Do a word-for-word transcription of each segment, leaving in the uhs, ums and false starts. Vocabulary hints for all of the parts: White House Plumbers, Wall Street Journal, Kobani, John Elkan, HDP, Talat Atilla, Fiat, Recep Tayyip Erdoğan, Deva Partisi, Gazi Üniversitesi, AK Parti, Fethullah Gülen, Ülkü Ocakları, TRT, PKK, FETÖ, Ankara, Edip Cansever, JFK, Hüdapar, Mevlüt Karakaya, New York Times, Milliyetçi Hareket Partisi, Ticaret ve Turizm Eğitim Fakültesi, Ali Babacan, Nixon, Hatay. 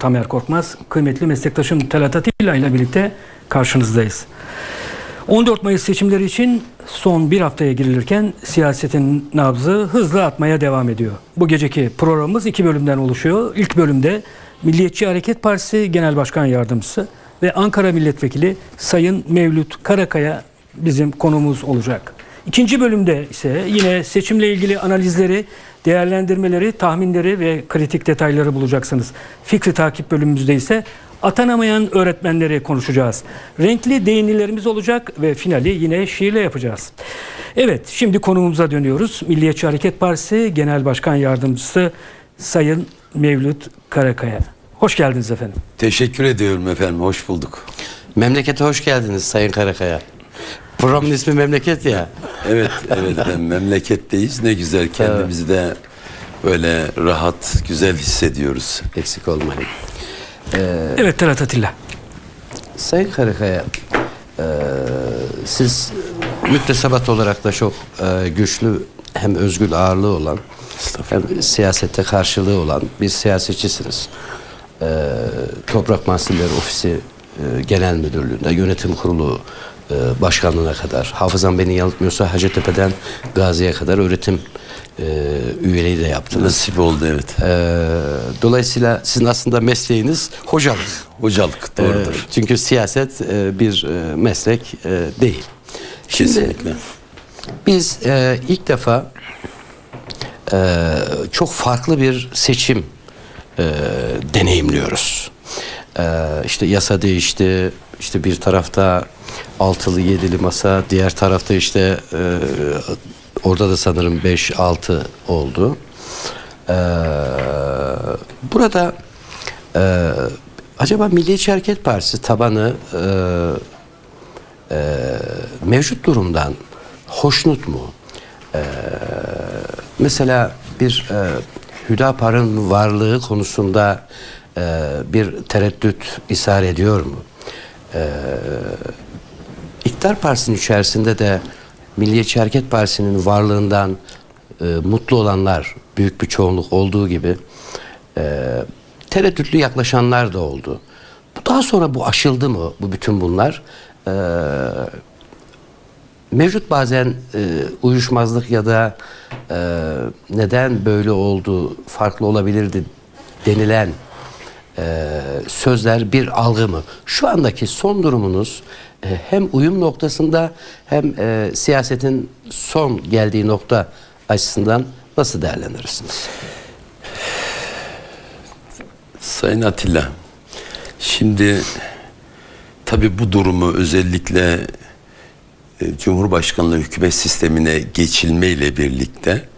Tamer Korkmaz, kıymetli meslektaşım Talat Atilla ile birlikte karşınızdayız. on dört Mayıs seçimleri için son bir haftaya girilirken siyasetin nabzı hızla atmaya devam ediyor. Bu geceki programımız iki bölümden oluşuyor. İlk bölümde Milliyetçi Hareket Partisi Genel Başkan Yardımcısı ve Ankara Milletvekili Sayın Mevlüt Karakaya bizim konuğumuz olacak. İkinci bölümde ise yine seçimle ilgili analizleri, değerlendirmeleri, tahminleri ve kritik detayları bulacaksınız. Fikri takip bölümümüzde ise atanamayan öğretmenleri konuşacağız. Renkli değinilerimiz olacak ve finali yine şiirle yapacağız. Evet, şimdi konumuza dönüyoruz. Milliyetçi Hareket Partisi Genel Başkan Yardımcısı Sayın Mevlüt Karakaya. Hoş geldiniz efendim. Teşekkür ediyorum efendim, hoş bulduk. Memlekete hoş geldiniz Sayın Karakaya. Programın ismi memleket ya. Evet, evet efendim, memleketteyiz. Ne güzel, kendimizi de böyle rahat, güzel hissediyoruz. Eksik olmayın. Ee, evet Talat Atilla. Sayın Karakaya, e, siz müktesebat olarak da çok e, güçlü, hem özgür ağırlığı olan, hem siyasette karşılığı olan bir siyasetçisiniz. E, Toprak Mahsulleri Ofisi e, Genel Müdürlüğü'nde yönetim kurulu başkanlığına kadar, hafızam beni yanıltmıyorsa Hacettepe'den Gazi'ye kadar öğretim e, üyeliği de yaptınız. Nasip oldu, evet. E, dolayısıyla sizin aslında mesleğiniz hocalık. Hocalık, doğrudur. E, çünkü siyaset e, bir e, meslek e, değil. Kesinlikle. Şimdi, biz e, ilk defa e, çok farklı bir seçim e, deneyimliyoruz. E, işte yasa değişti, işte bir tarafta altılı yedili masa, diğer tarafta işte e, orada da sanırım beş altı oldu. E, burada e, acaba Milliyetçi Hareket Partisi tabanı e, e, mevcut durumdan hoşnut mu? E, mesela bir e, Hüdapar'ın varlığı konusunda e, bir tereddüt isar ediyor mu? E, İktidar Partisi'nin içerisinde de Milliyetçi Hareket Partisi'nin varlığından e, mutlu olanlar büyük bir çoğunluk olduğu gibi e, tereddütlü yaklaşanlar da oldu. Daha sonra bu aşıldı mı, bu bütün bunlar? E, mevcut bazen e, uyuşmazlık ya da e, neden böyle oldu, farklı olabilirdi denilen e, sözler bir algı mı? Şu andaki son durumunuz hem uyum noktasında hem e, siyasetin son geldiği nokta açısından nasıl değerlendirirsiniz? Sayın Atilla, şimdi tabii bu durumu özellikle e, Cumhurbaşkanlığı hükümet sistemine geçilmeyle birlikte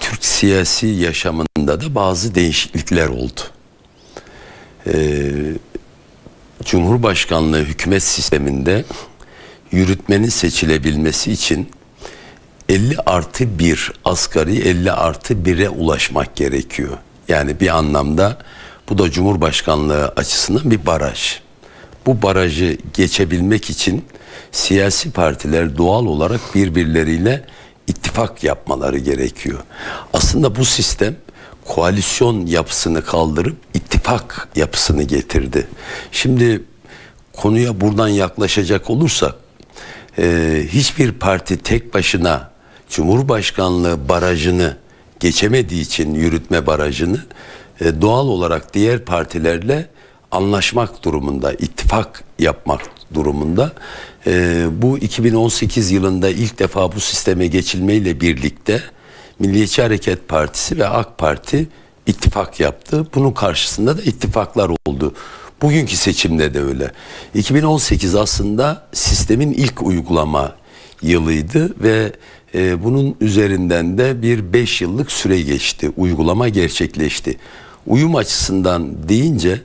Türk siyasi yaşamında da bazı değişiklikler oldu. Eee Cumhurbaşkanlığı hükümet sisteminde yürütmenin seçilebilmesi için elli artı bir asgari elli artı bire ulaşmak gerekiyor. Yani bir anlamda bu da Cumhurbaşkanlığı açısından bir baraj. Bu barajı geçebilmek için siyasi partiler doğal olarak birbirleriyle ittifak yapmaları gerekiyor. Aslında bu sistem koalisyon yapısını kaldırıp ittifak yapısını getirdi. Şimdi konuya buradan yaklaşacak olursak e, hiçbir parti tek başına Cumhurbaşkanlığı barajını geçemediği için yürütme barajını e, doğal olarak diğer partilerle anlaşmak durumunda, ittifak yapmak durumunda. E, bu iki bin on sekiz yılında ilk defa bu sisteme geçilmeyle birlikte Milliyetçi Hareket Partisi ve AK Parti ittifak yaptı. Bunun karşısında da ittifaklar oldu. Bugünkü seçimde de öyle. iki bin on sekiz aslında sistemin ilk uygulama yılıydı ve e, bunun üzerinden de bir beş yıllık süre geçti. Uygulama gerçekleşti. Uyum açısından deyince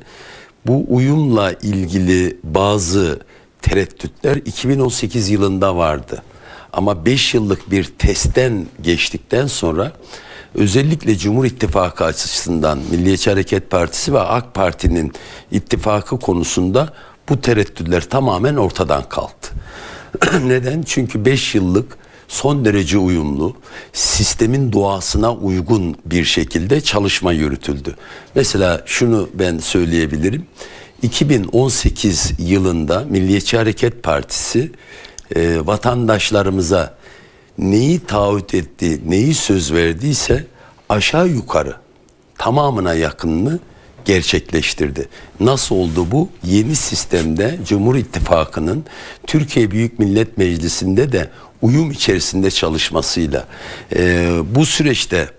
bu uyumla ilgili bazı tereddütler iki bin on sekiz yılında vardı. Ama beş yıllık bir testten geçtikten sonra özellikle Cumhur İttifakı açısından Milliyetçi Hareket Partisi ve AK Parti'nin ittifakı konusunda bu tereddütler tamamen ortadan kalktı. Neden? Çünkü beş yıllık son derece uyumlu, sistemin doğasına uygun bir şekilde çalışma yürütüldü. Mesela şunu ben söyleyebilirim. iki bin on sekiz yılında Milliyetçi Hareket Partisi e, vatandaşlarımıza neyi taahhüt etti, neyi söz verdiyse aşağı yukarı tamamına yakınını gerçekleştirdi. Nasıl oldu bu? Yeni sistemde Cumhur İttifakı'nın Türkiye Büyük Millet Meclisi'nde de uyum içerisinde çalışmasıyla. Ee, bu süreçte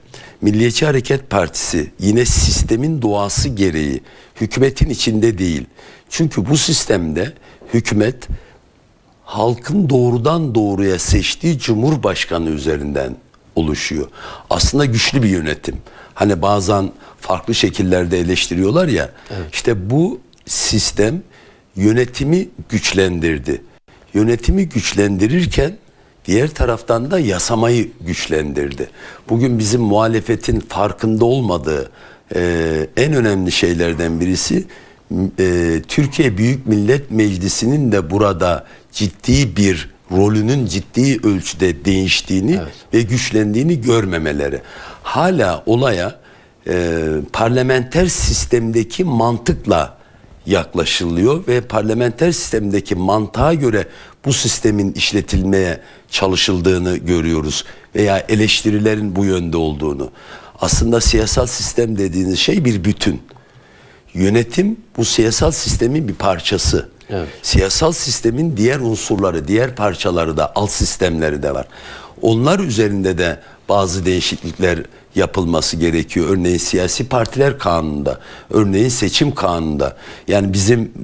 Milliyetçi Hareket Partisi yine sistemin doğası gereği hükümetin içinde değil. Çünkü bu sistemde hükümet halkın doğrudan doğruya seçtiği Cumhurbaşkanı üzerinden oluşuyor. Aslında güçlü bir yönetim. Hani bazen farklı şekillerde eleştiriyorlar ya, evet. İşte bu sistem yönetimi güçlendirdi. Yönetimi güçlendirirken diğer taraftan da yasamayı güçlendirdi. Bugün bizim muhalefetin farkında olmadığı e, en önemli şeylerden birisi e, Türkiye Büyük Millet Meclisi'nin de burada ciddi bir rolünün ciddi ölçüde değiştiğini, evet, ve güçlendiğini görmemeleri. Hala olaya e, parlamenter sistemdeki mantıkla yaklaşılıyor ve parlamenter sistemdeki mantığa göre bu sistemin işletilmeye çalışıldığını görüyoruz veya eleştirilerin bu yönde olduğunu. Aslında siyasal sistem dediğiniz şey bir bütün. Yönetim bu siyasal sistemin bir parçası. Evet. Siyasal sistemin diğer unsurları, diğer parçaları da, alt sistemleri de var. Onlar üzerinde de bazı değişiklikler yapılması gerekiyor. Örneğin siyasi partiler kanununda, örneğin seçim kanununda. Yani bizim e,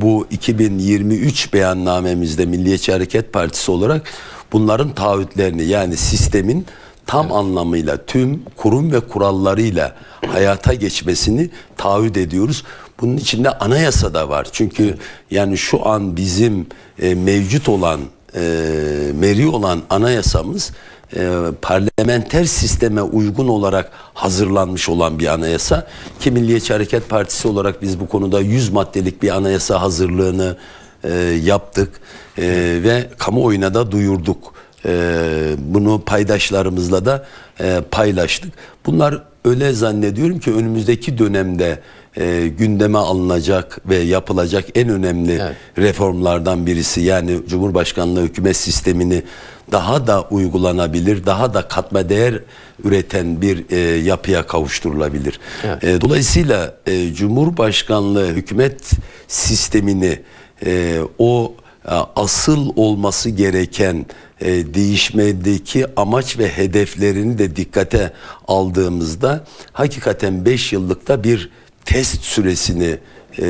bu iki bin yirmi üç beyannamemizde Milliyetçi Hareket Partisi olarak bunların taahhütlerini, yani sistemin tam, evet, anlamıyla tüm kurum ve kurallarıyla hayata geçmesini taahhüt ediyoruz. Bunun içinde anayasa da var. Çünkü, evet, yani şu an bizim e, mevcut olan, e, meri olan anayasamız e, parlamenter sisteme uygun olarak hazırlanmış olan bir anayasa. Ki Milliyetçi Hareket Partisi olarak biz bu konuda yüz maddelik bir anayasa hazırlığını e, yaptık e, ve kamuoyuna da duyurduk. Ee, bunu paydaşlarımızla da e, paylaştık. Bunlar öyle zannediyorum ki önümüzdeki dönemde e, gündeme alınacak ve yapılacak en önemli, evet, reformlardan birisi. Yani Cumhurbaşkanlığı hükümet sistemini daha da uygulanabilir, daha da katma değer üreten bir e, yapıya kavuşturulabilir. Evet. E, dolayısıyla e, Cumhurbaşkanlığı hükümet sistemini e, o asıl olması gereken e, değişmedeki amaç ve hedeflerini de dikkate aldığımızda hakikaten beş yıllıkta bir test süresini e,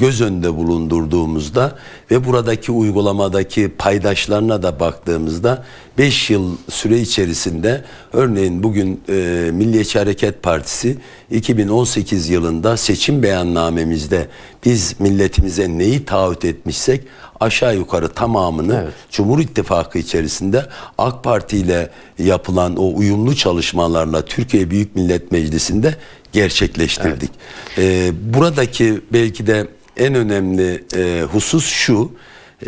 göz önünde bulundurduğumuzda ve buradaki uygulamadaki paydaşlarına da baktığımızda beş yıl süre içerisinde örneğin bugün e, Milliyetçi Hareket Partisi iki bin on sekiz yılında seçim beyannamemizde biz milletimize neyi taahhüt etmişsek aşağı yukarı tamamını, evet, Cumhur İttifakı içerisinde AK Parti ile yapılan o uyumlu çalışmalarla Türkiye Büyük Millet Meclisi'nde gerçekleştirdik. Evet. Ee, buradaki belki de en önemli e, husus şu,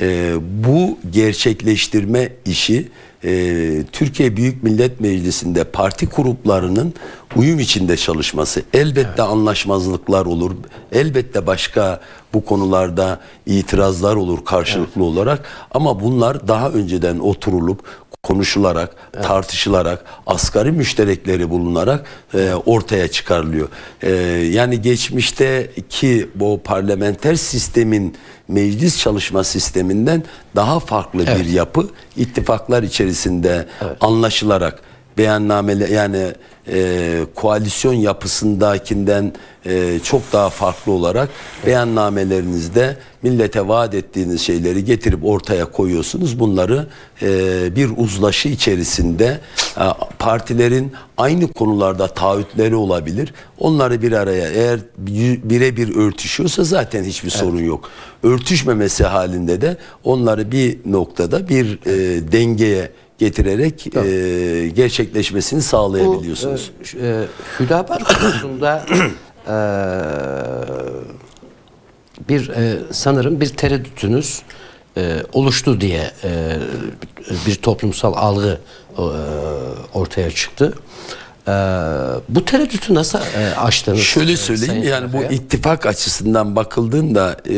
e, bu gerçekleştirme işi e, Türkiye Büyük Millet Meclisi'nde parti gruplarının uyum içinde çalışması. Elbette, evet, anlaşmazlıklar olur, elbette başka bu konularda itirazlar olur karşılıklı, evet, olarak, ama bunlar daha önceden oturulup konuşularak, evet, tartışılarak, asgari müşterekleri bulunarak e, ortaya çıkarılıyor. E, yani geçmişteki bu parlamenter sistemin meclis çalışma sisteminden daha farklı, evet, bir yapı ittifaklar içerisinde, evet, anlaşılarak beyannameler, yani e, koalisyon yapısındakinden e, çok daha farklı olarak beyannamelerinizde millete vaat ettiğiniz şeyleri getirip ortaya koyuyorsunuz. Bunları e, bir uzlaşı içerisinde e, partilerin aynı konularda taahhütleri olabilir. Onları bir araya, eğer birebir örtüşüyorsa zaten hiçbir, evet, sorun yok. Örtüşmemesi halinde de onları bir noktada bir e, dengeye getirerek e, gerçekleşmesini sağlayabiliyorsunuz. Bu, e, Hüdapar konusunda e, bir e, sanırım bir tereddütünüz e, oluştu diye e, bir toplumsal algı e, ortaya çıktı. Ee, bu tereddütü nasıl e, aştınız? Şöyle söyleyeyim, yani bu ittifak açısından bakıldığında e,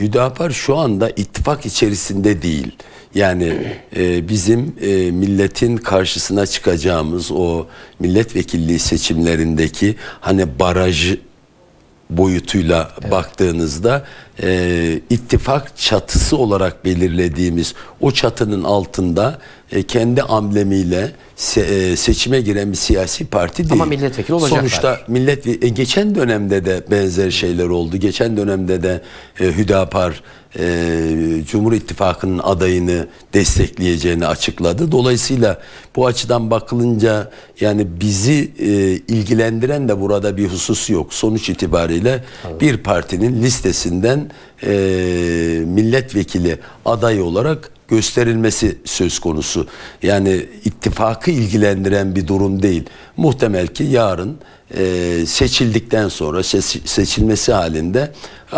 Hüdapar şu anda ittifak içerisinde değil. Yani e, bizim e, milletin karşısına çıkacağımız o milletvekilliği seçimlerindeki hani baraj boyutuyla evet. baktığınızda e, ittifak çatısı olarak belirlediğimiz o çatının altında e, kendi amblemiyle se, e, seçime giren bir siyasi parti değil. Ama milletvekili olacaklar. Sonuçta millet, e, geçen dönemde de benzer şeyler oldu. Geçen dönemde de e, Hüdapar e, Cumhur İttifakı'nın adayını destekleyeceğini açıkladı. Dolayısıyla bu açıdan bakılınca yani bizi e, ilgilendiren de burada bir husus yok. Sonuç itibariyle evet. bir partinin listesinden e, milletvekili adayı olarak gösterilmesi söz konusu. Yani ittifakı ilgilendiren bir durum değil. Muhtemel ki yarın e, seçildikten sonra seç, seçilmesi halinde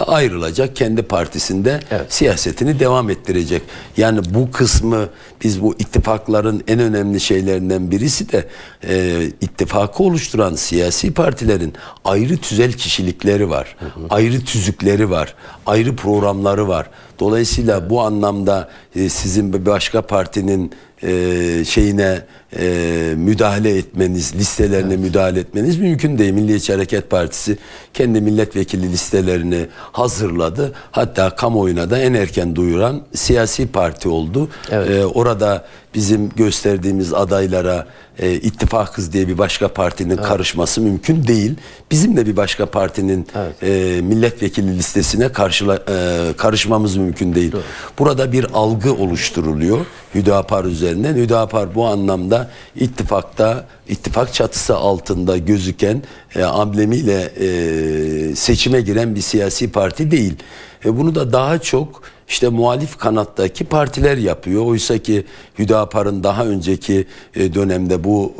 ayrılacak, kendi partisinde evet. siyasetini devam ettirecek. Yani bu kısmı, biz bu ittifakların en önemli şeylerinden birisi de e, ittifakı oluşturan siyasi partilerin ayrı tüzel kişilikleri var. Hı hı. Ayrı tüzükleri var. Ayrı programları var. Dolayısıyla bu anlamda e, sizin bir başka partinin e, şeyine e, müdahale etmeniz, listelerine evet. müdahale etmeniz mümkün değil. Milliyetçi Hareket Partisi kendi milletvekili listelerini hazırladı. Hatta kamuoyuna da en erken duyuran siyasi parti oldu. Evet. E, orada bizim gösterdiğimiz adaylara e, ittifakız diye bir başka partinin evet. karışması mümkün değil. Bizim de bir başka partinin evet. e, milletvekili listesine karşıla, e, karışmamız mümkün değil. Doğru. Burada bir algı oluşturuluyor Hüdapar üzerinden. Hüdapar bu anlamda ittifakta, ittifak çatısı altında gözüken e, amblemiyle e, seçime giren bir siyasi parti değil. E, bunu da daha çok İşte muhalif kanattaki partiler yapıyor. Oysa ki Hüdapar'ın daha önceki dönemde bu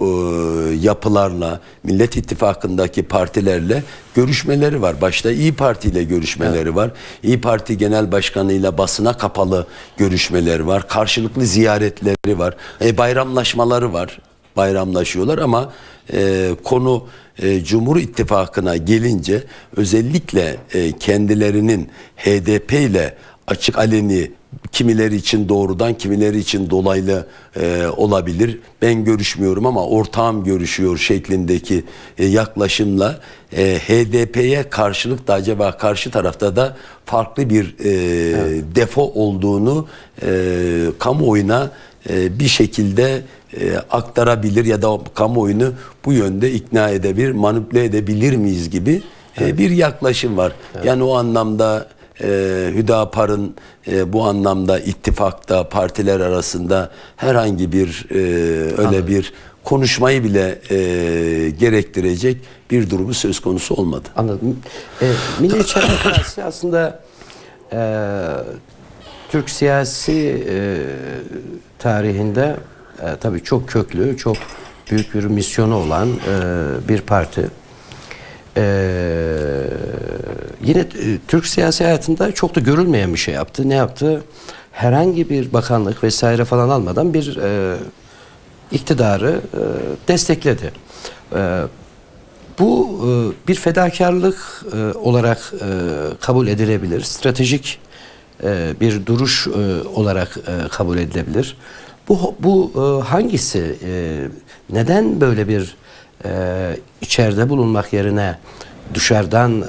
yapılarla, Millet İttifakı'ndaki partilerle görüşmeleri var. Başta İyi Parti ile görüşmeleri evet. var. İyi Parti Genel Başkanı ile basına kapalı görüşmeleri var. Karşılıklı ziyaretleri var. E, bayramlaşmaları var. Bayramlaşıyorlar ama e, konu e, Cumhur İttifakı'na gelince özellikle e, kendilerinin H D P ile açık aleni, kimileri için doğrudan, kimileri için dolaylı e, olabilir. Ben görüşmüyorum ama ortağım görüşüyor şeklindeki e, yaklaşımla e, H D P'ye karşılık da acaba karşı tarafta da farklı bir e, evet. defo olduğunu e, kamuoyuna e, bir şekilde e, aktarabilir ya da kamuoyunu bu yönde ikna edebilir, manipüle edebilir miyiz gibi e, evet. bir yaklaşım var. Evet. Yani o anlamda Ee, Hüdapar'ın e, bu anlamda ittifakta, partiler arasında herhangi bir e, öyle Anladım. bir konuşmayı bile e, gerektirecek bir durumu söz konusu olmadı. Anladım. E, Milliyetçi Hareket Partisi aslında e, Türk siyasi e, tarihinde e, tabii çok köklü, çok büyük bir misyonu olan e, bir parti. Ee, yine Türk siyasi hayatında çok da görülmeyen bir şey yaptı. Ne yaptı? Herhangi bir bakanlık vesaire falan almadan bir e, iktidarı e, destekledi. E, bu e, bir fedakarlık e, olarak e, kabul edilebilir. Stratejik e, bir duruş e, olarak e, kabul edilebilir. Bu, bu e, hangisi? E, neden böyle bir Ee, içeride bulunmak yerine dışarıdan e,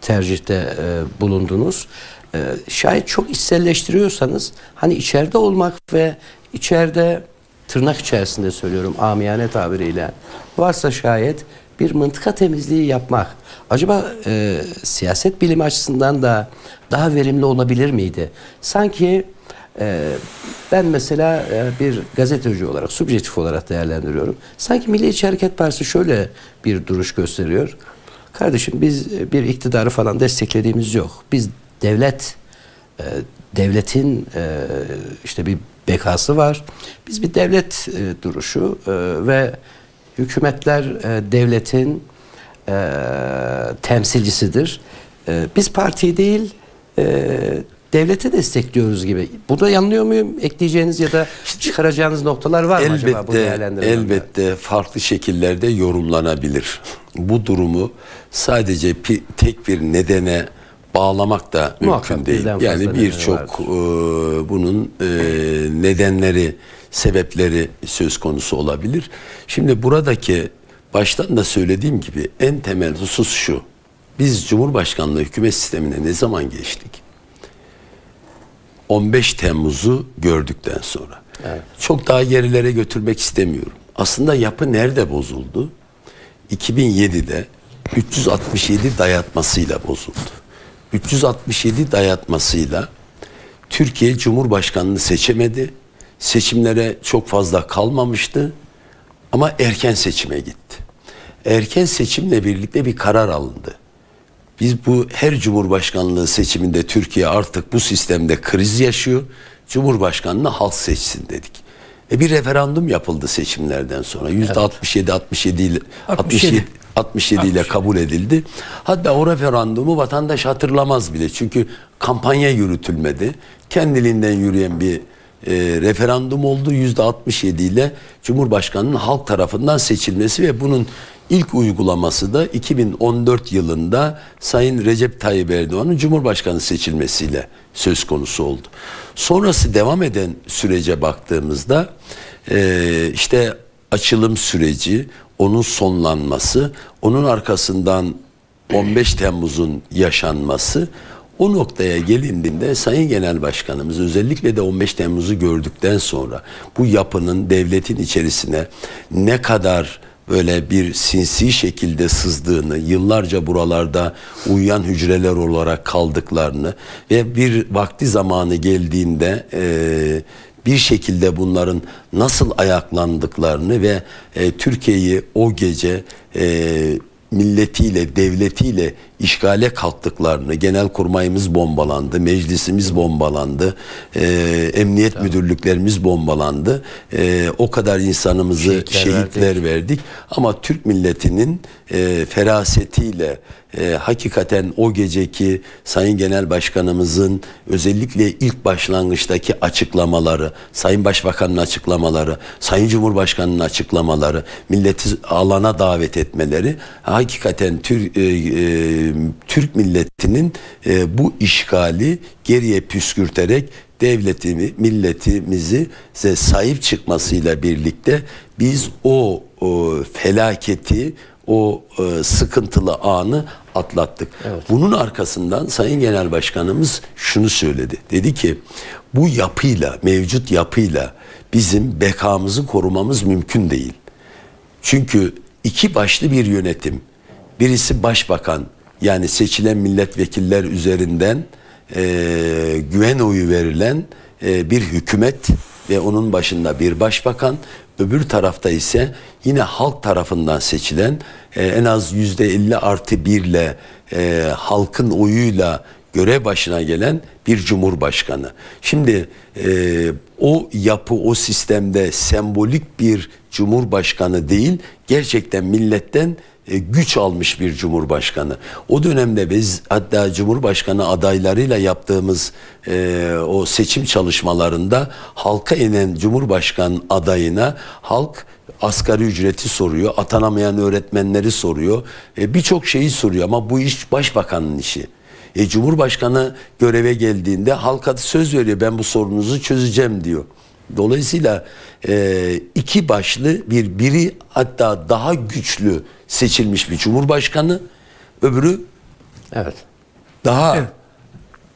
tercihte e, bulundunuz? E, şayet çok içselleştiriyorsanız, hani içeride olmak ve içeride, tırnak içerisinde söylüyorum amiyane tabiriyle, varsa şayet bir mıntıka temizliği yapmak, acaba e, siyaset bilimi açısından da daha verimli olabilir miydi? Sanki Ee, ben mesela e, bir gazeteci olarak, subjektif olarak değerlendiriyorum. Sanki Milliyetçi Hareket Partisi şöyle bir duruş gösteriyor. Kardeşim, biz bir iktidarı falan desteklediğimiz yok. Biz devlet, e, devletin e, işte bir bekası var. Biz bir devlet e, duruşu e, ve hükümetler e, devletin e, temsilcisidir. E, biz parti değil, e, devlete destekliyoruz gibi. Burada yanılıyor muyum? Ekleyeceğiniz ya da çıkaracağınız noktalar var mı elbette, acaba bu değerlendirmeler? Elbette farklı şekillerde yorumlanabilir. Bu durumu sadece tek bir nedene bağlamak da mümkün muhakkak değil. Yani birçok e, bunun e, nedenleri, sebepleri söz konusu olabilir. Şimdi buradaki baştan da söylediğim gibi en temel husus şu. Biz Cumhurbaşkanlığı hükümet sistemine ne zaman geçtik? on beş Temmuz'u gördükten sonra. Evet. Çok daha gerilere götürmek istemiyorum. Aslında yapı nerede bozuldu? iki bin yedi'de üç yüz altmış yedi dayatmasıyla bozuldu. üç yüz altmış yedi dayatmasıyla Türkiye Cumhurbaşkanını seçemedi. Seçimlere çok fazla kalmamıştı ama erken seçime gitti. Erken seçimle birlikte bir karar alındı. Biz bu her Cumhurbaşkanlığı seçiminde Türkiye artık bu sistemde kriz yaşıyor. Cumhurbaşkanını halk seçsin dedik. E bir referandum yapıldı seçimlerden sonra. Yüzde altmış yedi altmış yedi ile kabul edildi. Hatta o referandumu vatandaş hatırlamaz bile. Çünkü kampanya yürütülmedi. Kendiliğinden yürüyen bir E, referandum oldu. yüzde altmış yedi ile Cumhurbaşkanı'nın halk tarafından seçilmesi ve bunun ilk uygulaması da iki bin on dört yılında Sayın Recep Tayyip Erdoğan'ın Cumhurbaşkanı seçilmesiyle söz konusu oldu. Sonrası devam eden sürece baktığımızda e, işte açılım süreci, onun sonlanması, onun arkasından on beş Temmuz'un yaşanması. O noktaya gelindiğinde Sayın Genel Başkanımız özellikle de on beş Temmuz'u gördükten sonra bu yapının devletin içerisine ne kadar böyle bir sinsi şekilde sızdığını, yıllarca buralarda uyuyan hücreler olarak kaldıklarını ve bir vakti zamanı geldiğinde e, bir şekilde bunların nasıl ayaklandıklarını ve e, Türkiye'yi o gece e, milletiyle, devletiyle işgale kalktıklarını, genelkurmayımız bombalandı, meclisimiz bombalandı, e, emniyet tamam. müdürlüklerimiz bombalandı. E, o kadar insanımızı şehitler, şehitler verdik. verdik. Ama Türk milletinin e, ferasetiyle, e, hakikaten o geceki Sayın Genel Başkanımızın özellikle ilk başlangıçtaki açıklamaları, Sayın Başbakan'ın açıklamaları, Sayın Cumhurbaşkanı'nın açıklamaları, milleti alana davet etmeleri, hakikaten Türk e, e, Türk milletinin e, bu işgali geriye püskürterek devletimi, milletimizi sahip çıkmasıyla birlikte biz o, o felaketi, o e, sıkıntılı anı atlattık. Evet. Bunun arkasından Sayın Genel Başkanımız şunu söyledi. Dedi ki bu yapıyla, mevcut yapıyla bizim bekamızı korumamız mümkün değil. Çünkü iki başlı bir yönetim. Birisi başbakan, yani seçilen milletvekiller üzerinden e, güven oyu verilen e, bir hükümet ve onun başında bir başbakan. Öbür tarafta ise yine halk tarafından seçilen e, en az yüzde elli artı bir ile e, halkın oyuyla görev başına gelen bir cumhurbaşkanı. Şimdi e, o yapı, o sistemde sembolik bir cumhurbaşkanı değil, gerçekten milletten güç almış bir cumhurbaşkanı. O dönemde biz hatta cumhurbaşkanı adaylarıyla yaptığımız e, o seçim çalışmalarında halka inen cumhurbaşkanı adayına halk asgari ücreti soruyor, atanamayan öğretmenleri soruyor, e, birçok şeyi soruyor ama bu iş başbakanın işi. E, Cumhurbaşkanı göreve geldiğinde halka söz veriyor, ben bu sorunuzu çözeceğim diyor. Dolayısıyla e, iki başlı bir biri hatta daha güçlü seçilmiş bir cumhurbaşkanı, öbürü evet daha evet.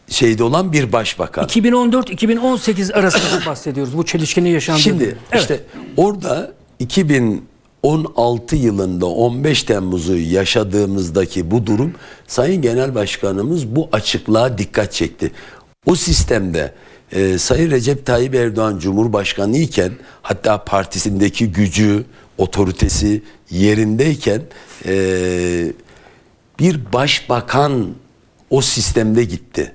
şeyde olan bir başbakan. iki bin on dört iki bin on sekiz arasında bahsediyoruz. Bu çelişkinin yaşandığı. Şimdi evet. işte orada iki bin on altı yılında on beş Temmuz'u yaşadığımızdaki bu durum Sayın Genel Başkanımız bu açıklığa dikkat çekti. O sistemde Ee, Sayın Recep Tayyip Erdoğan Cumhurbaşkanı iken, hatta partisindeki gücü, otoritesi yerindeyken ee, bir başbakan o sistemde gitti.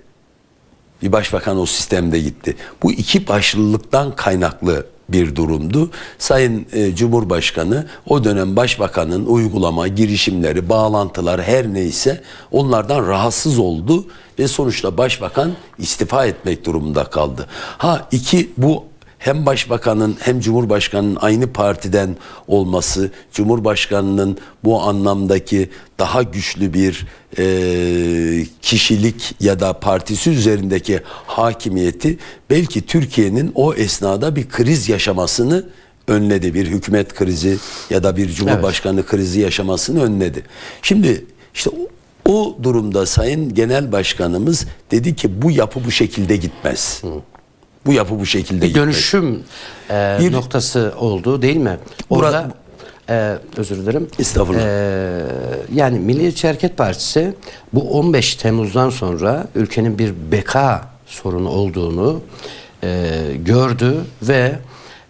Bir başbakan o sistemde gitti. Bu iki başlılıktan kaynaklı bir durumdu. Sayın e, Cumhurbaşkanı o dönem Başbakan'ın uygulama, girişimleri, bağlantılar her neyse onlardan rahatsız oldu ve sonuçta Başbakan istifa etmek durumunda kaldı. Ha iki bu hem Başbakan'ın hem Cumhurbaşkanı'nın aynı partiden olması, Cumhurbaşkanı'nın bu anlamdaki daha güçlü bir e, kişilik ya da partisi üzerindeki hakimiyeti belki Türkiye'nin o esnada bir kriz yaşamasını önledi. Bir hükümet krizi ya da bir Cumhurbaşkanı evet. krizi yaşamasını önledi. Şimdi işte o, o durumda Sayın Genel Başkanımız dedi ki bu yapı bu şekilde gitmez. Hı. Bu yapı bu şekilde bir dönüşüm e, bir, noktası oldu değil mi? Orada e, özür dilerim. Estağfurullah. E, yani Milliyetçi Hareket Partisi bu on beş Temmuz'dan sonra ülkenin bir beka sorunu olduğunu e, gördü ve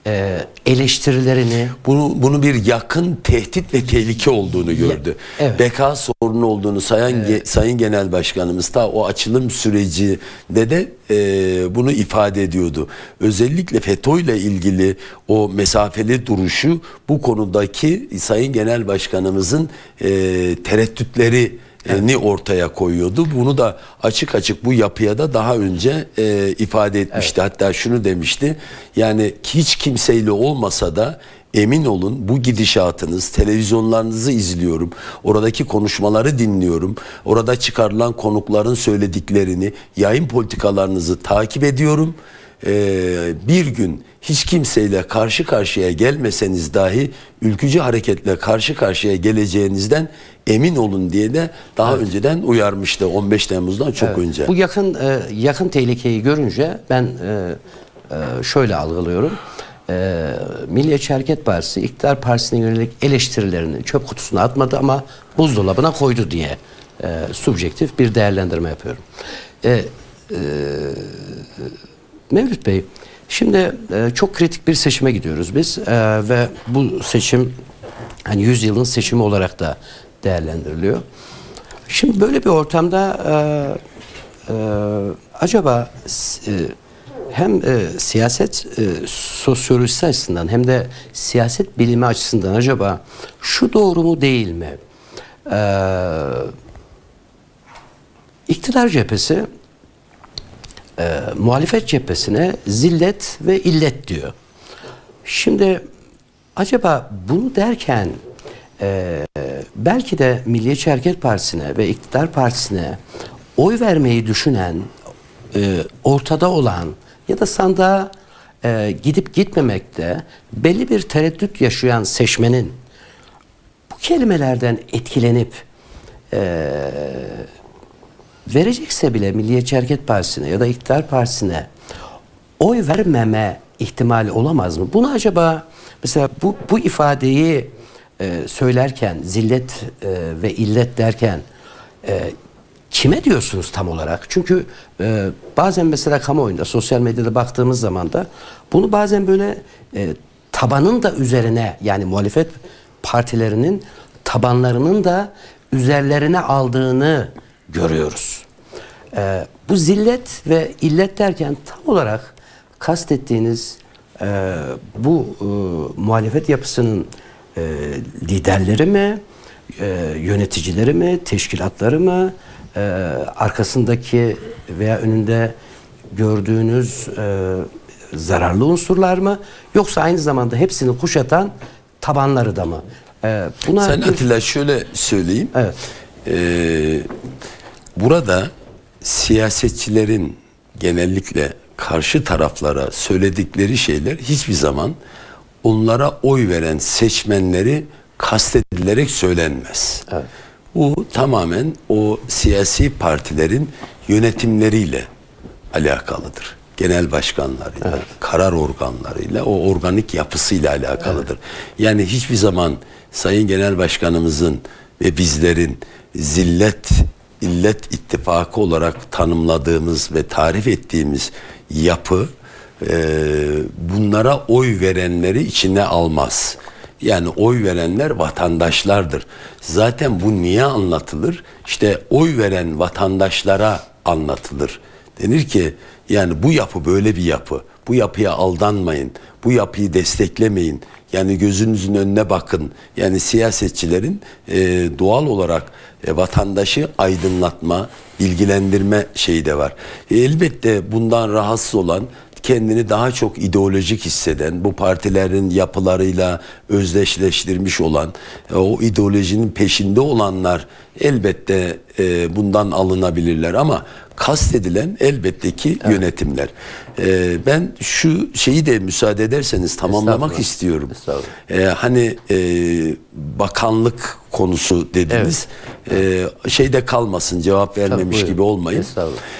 e, eleştirilerini bunu bunu bir yakın tehdit ve tehlike olduğunu gördü. Evet. Beka sorunu olduğunu sayan evet. Sayın Genel Başkanımız da o açılım sürecinde de e, bunu ifade ediyordu. Özellikle FETÖ ile ilgili o mesafeli duruşu bu konudaki Sayın Genel Başkanımızın e, tereddütleri ni ortaya koyuyordu. Bunu da açık açık bu yapıya da daha önce e, ifade etmişti. Evet. Hatta şunu demişti. Yani hiç kimseyle olmasa da emin olun bu gidişatınız, televizyonlarınızı izliyorum, oradaki konuşmaları dinliyorum, orada çıkarılan konukların söylediklerini, yayın politikalarınızı takip ediyorum. Ee, bir gün hiç kimseyle karşı karşıya gelmeseniz dahi ülkücü hareketle karşı karşıya geleceğinizden emin olun diye de daha evet. önceden uyarmıştı on beş Temmuz'dan çok evet. önce. Bu yakın e, yakın tehlikeyi görünce ben e, e, şöyle algılıyorum. E, Milliyetçi Hareket Partisi İktidar Partisi'ne yönelik eleştirilerini çöp kutusuna atmadı ama buzdolabına koydu diye e, subjektif bir değerlendirme yapıyorum. E, e, Mevlüt Bey, şimdi e, çok kritik bir seçime gidiyoruz biz e, ve bu seçim hani yüzyılın seçimi olarak da değerlendiriliyor. Şimdi böyle bir ortamda e, e, acaba e, hem e, siyaset e, sosyolojisi açısından hem de siyaset bilimi açısından acaba şu doğru mu değil mi? E, iktidar cephesi E, muhalefet cephesine zillet ve illet diyor. Şimdi acaba bunu derken e, belki de Milliyetçi Hareket Partisi'ne ve İktidar Partisi'ne oy vermeyi düşünen, e, ortada olan ya da sandığa e, gidip gitmemekte belli bir tereddüt yaşayan seçmenin bu kelimelerden etkilenip e, verecekse bile Milliyetçi Hareket Partisi'ne ya da İktidar Partisi'ne oy vermeme ihtimali olamaz mı? Bunu acaba mesela bu, bu ifadeyi e, söylerken zillet e, ve illet derken e, kime diyorsunuz tam olarak? Çünkü e, bazen mesela kamuoyunda, sosyal medyada baktığımız zaman da bunu bazen böyle e, tabanın da üzerine yani muhalefet partilerinin tabanlarının da üzerlerine aldığını görüyoruz. Ee, bu zillet ve illet derken tam olarak kastettiğiniz e, bu e, muhalefet yapısının e, liderleri mi, e, yöneticileri mi, teşkilatları mı, e, arkasındaki veya önünde gördüğünüz e, zararlı unsurlar mı, yoksa aynı zamanda hepsini kuşatan tabanları da mı? E, buna Sayın Atilla şöyle söyleyeyim. Evet. Ee, burada siyasetçilerin genellikle karşı taraflara söyledikleri şeyler hiçbir zaman onlara oy veren seçmenleri kastedilerek söylenmez. Evet. Bu tamamen o siyasi partilerin yönetimleriyle alakalıdır. Genel başkanlarıyla, evet. karar organlarıyla, o organik yapısıyla alakalıdır. Evet. Yani hiçbir zaman Sayın Genel Başkanımızın ve bizlerin zillet, illet ittifakı olarak tanımladığımız ve tarif ettiğimiz yapı e, bunlara oy verenleri içine almaz. Yani oy verenler vatandaşlardır. Zaten bu niye anlatılır? İşte oy veren vatandaşlara anlatılır. Denir ki yani bu yapı böyle bir yapı. Bu yapıya aldanmayın. Bu yapıyı desteklemeyin. Yani gözünüzün önüne bakın. Yani siyasetçilerin e, doğal olarak e, vatandaşı aydınlatma, bilgilendirme şeyi de var. E, elbette bundan rahatsız olan, kendini daha çok ideolojik hisseden, bu partilerin yapılarıyla özdeşleştirmiş olan, o ideolojinin peşinde olanlar elbette bundan alınabilirler ama kastedilen elbette ki evet. yönetimler. Ben şu şeyi de müsaade ederseniz tamamlamak istiyorum. Hani bakanlık konusu dediniz. Evet. Şeyde kalmasın, cevap vermemiş Tabii, gibi olmayın.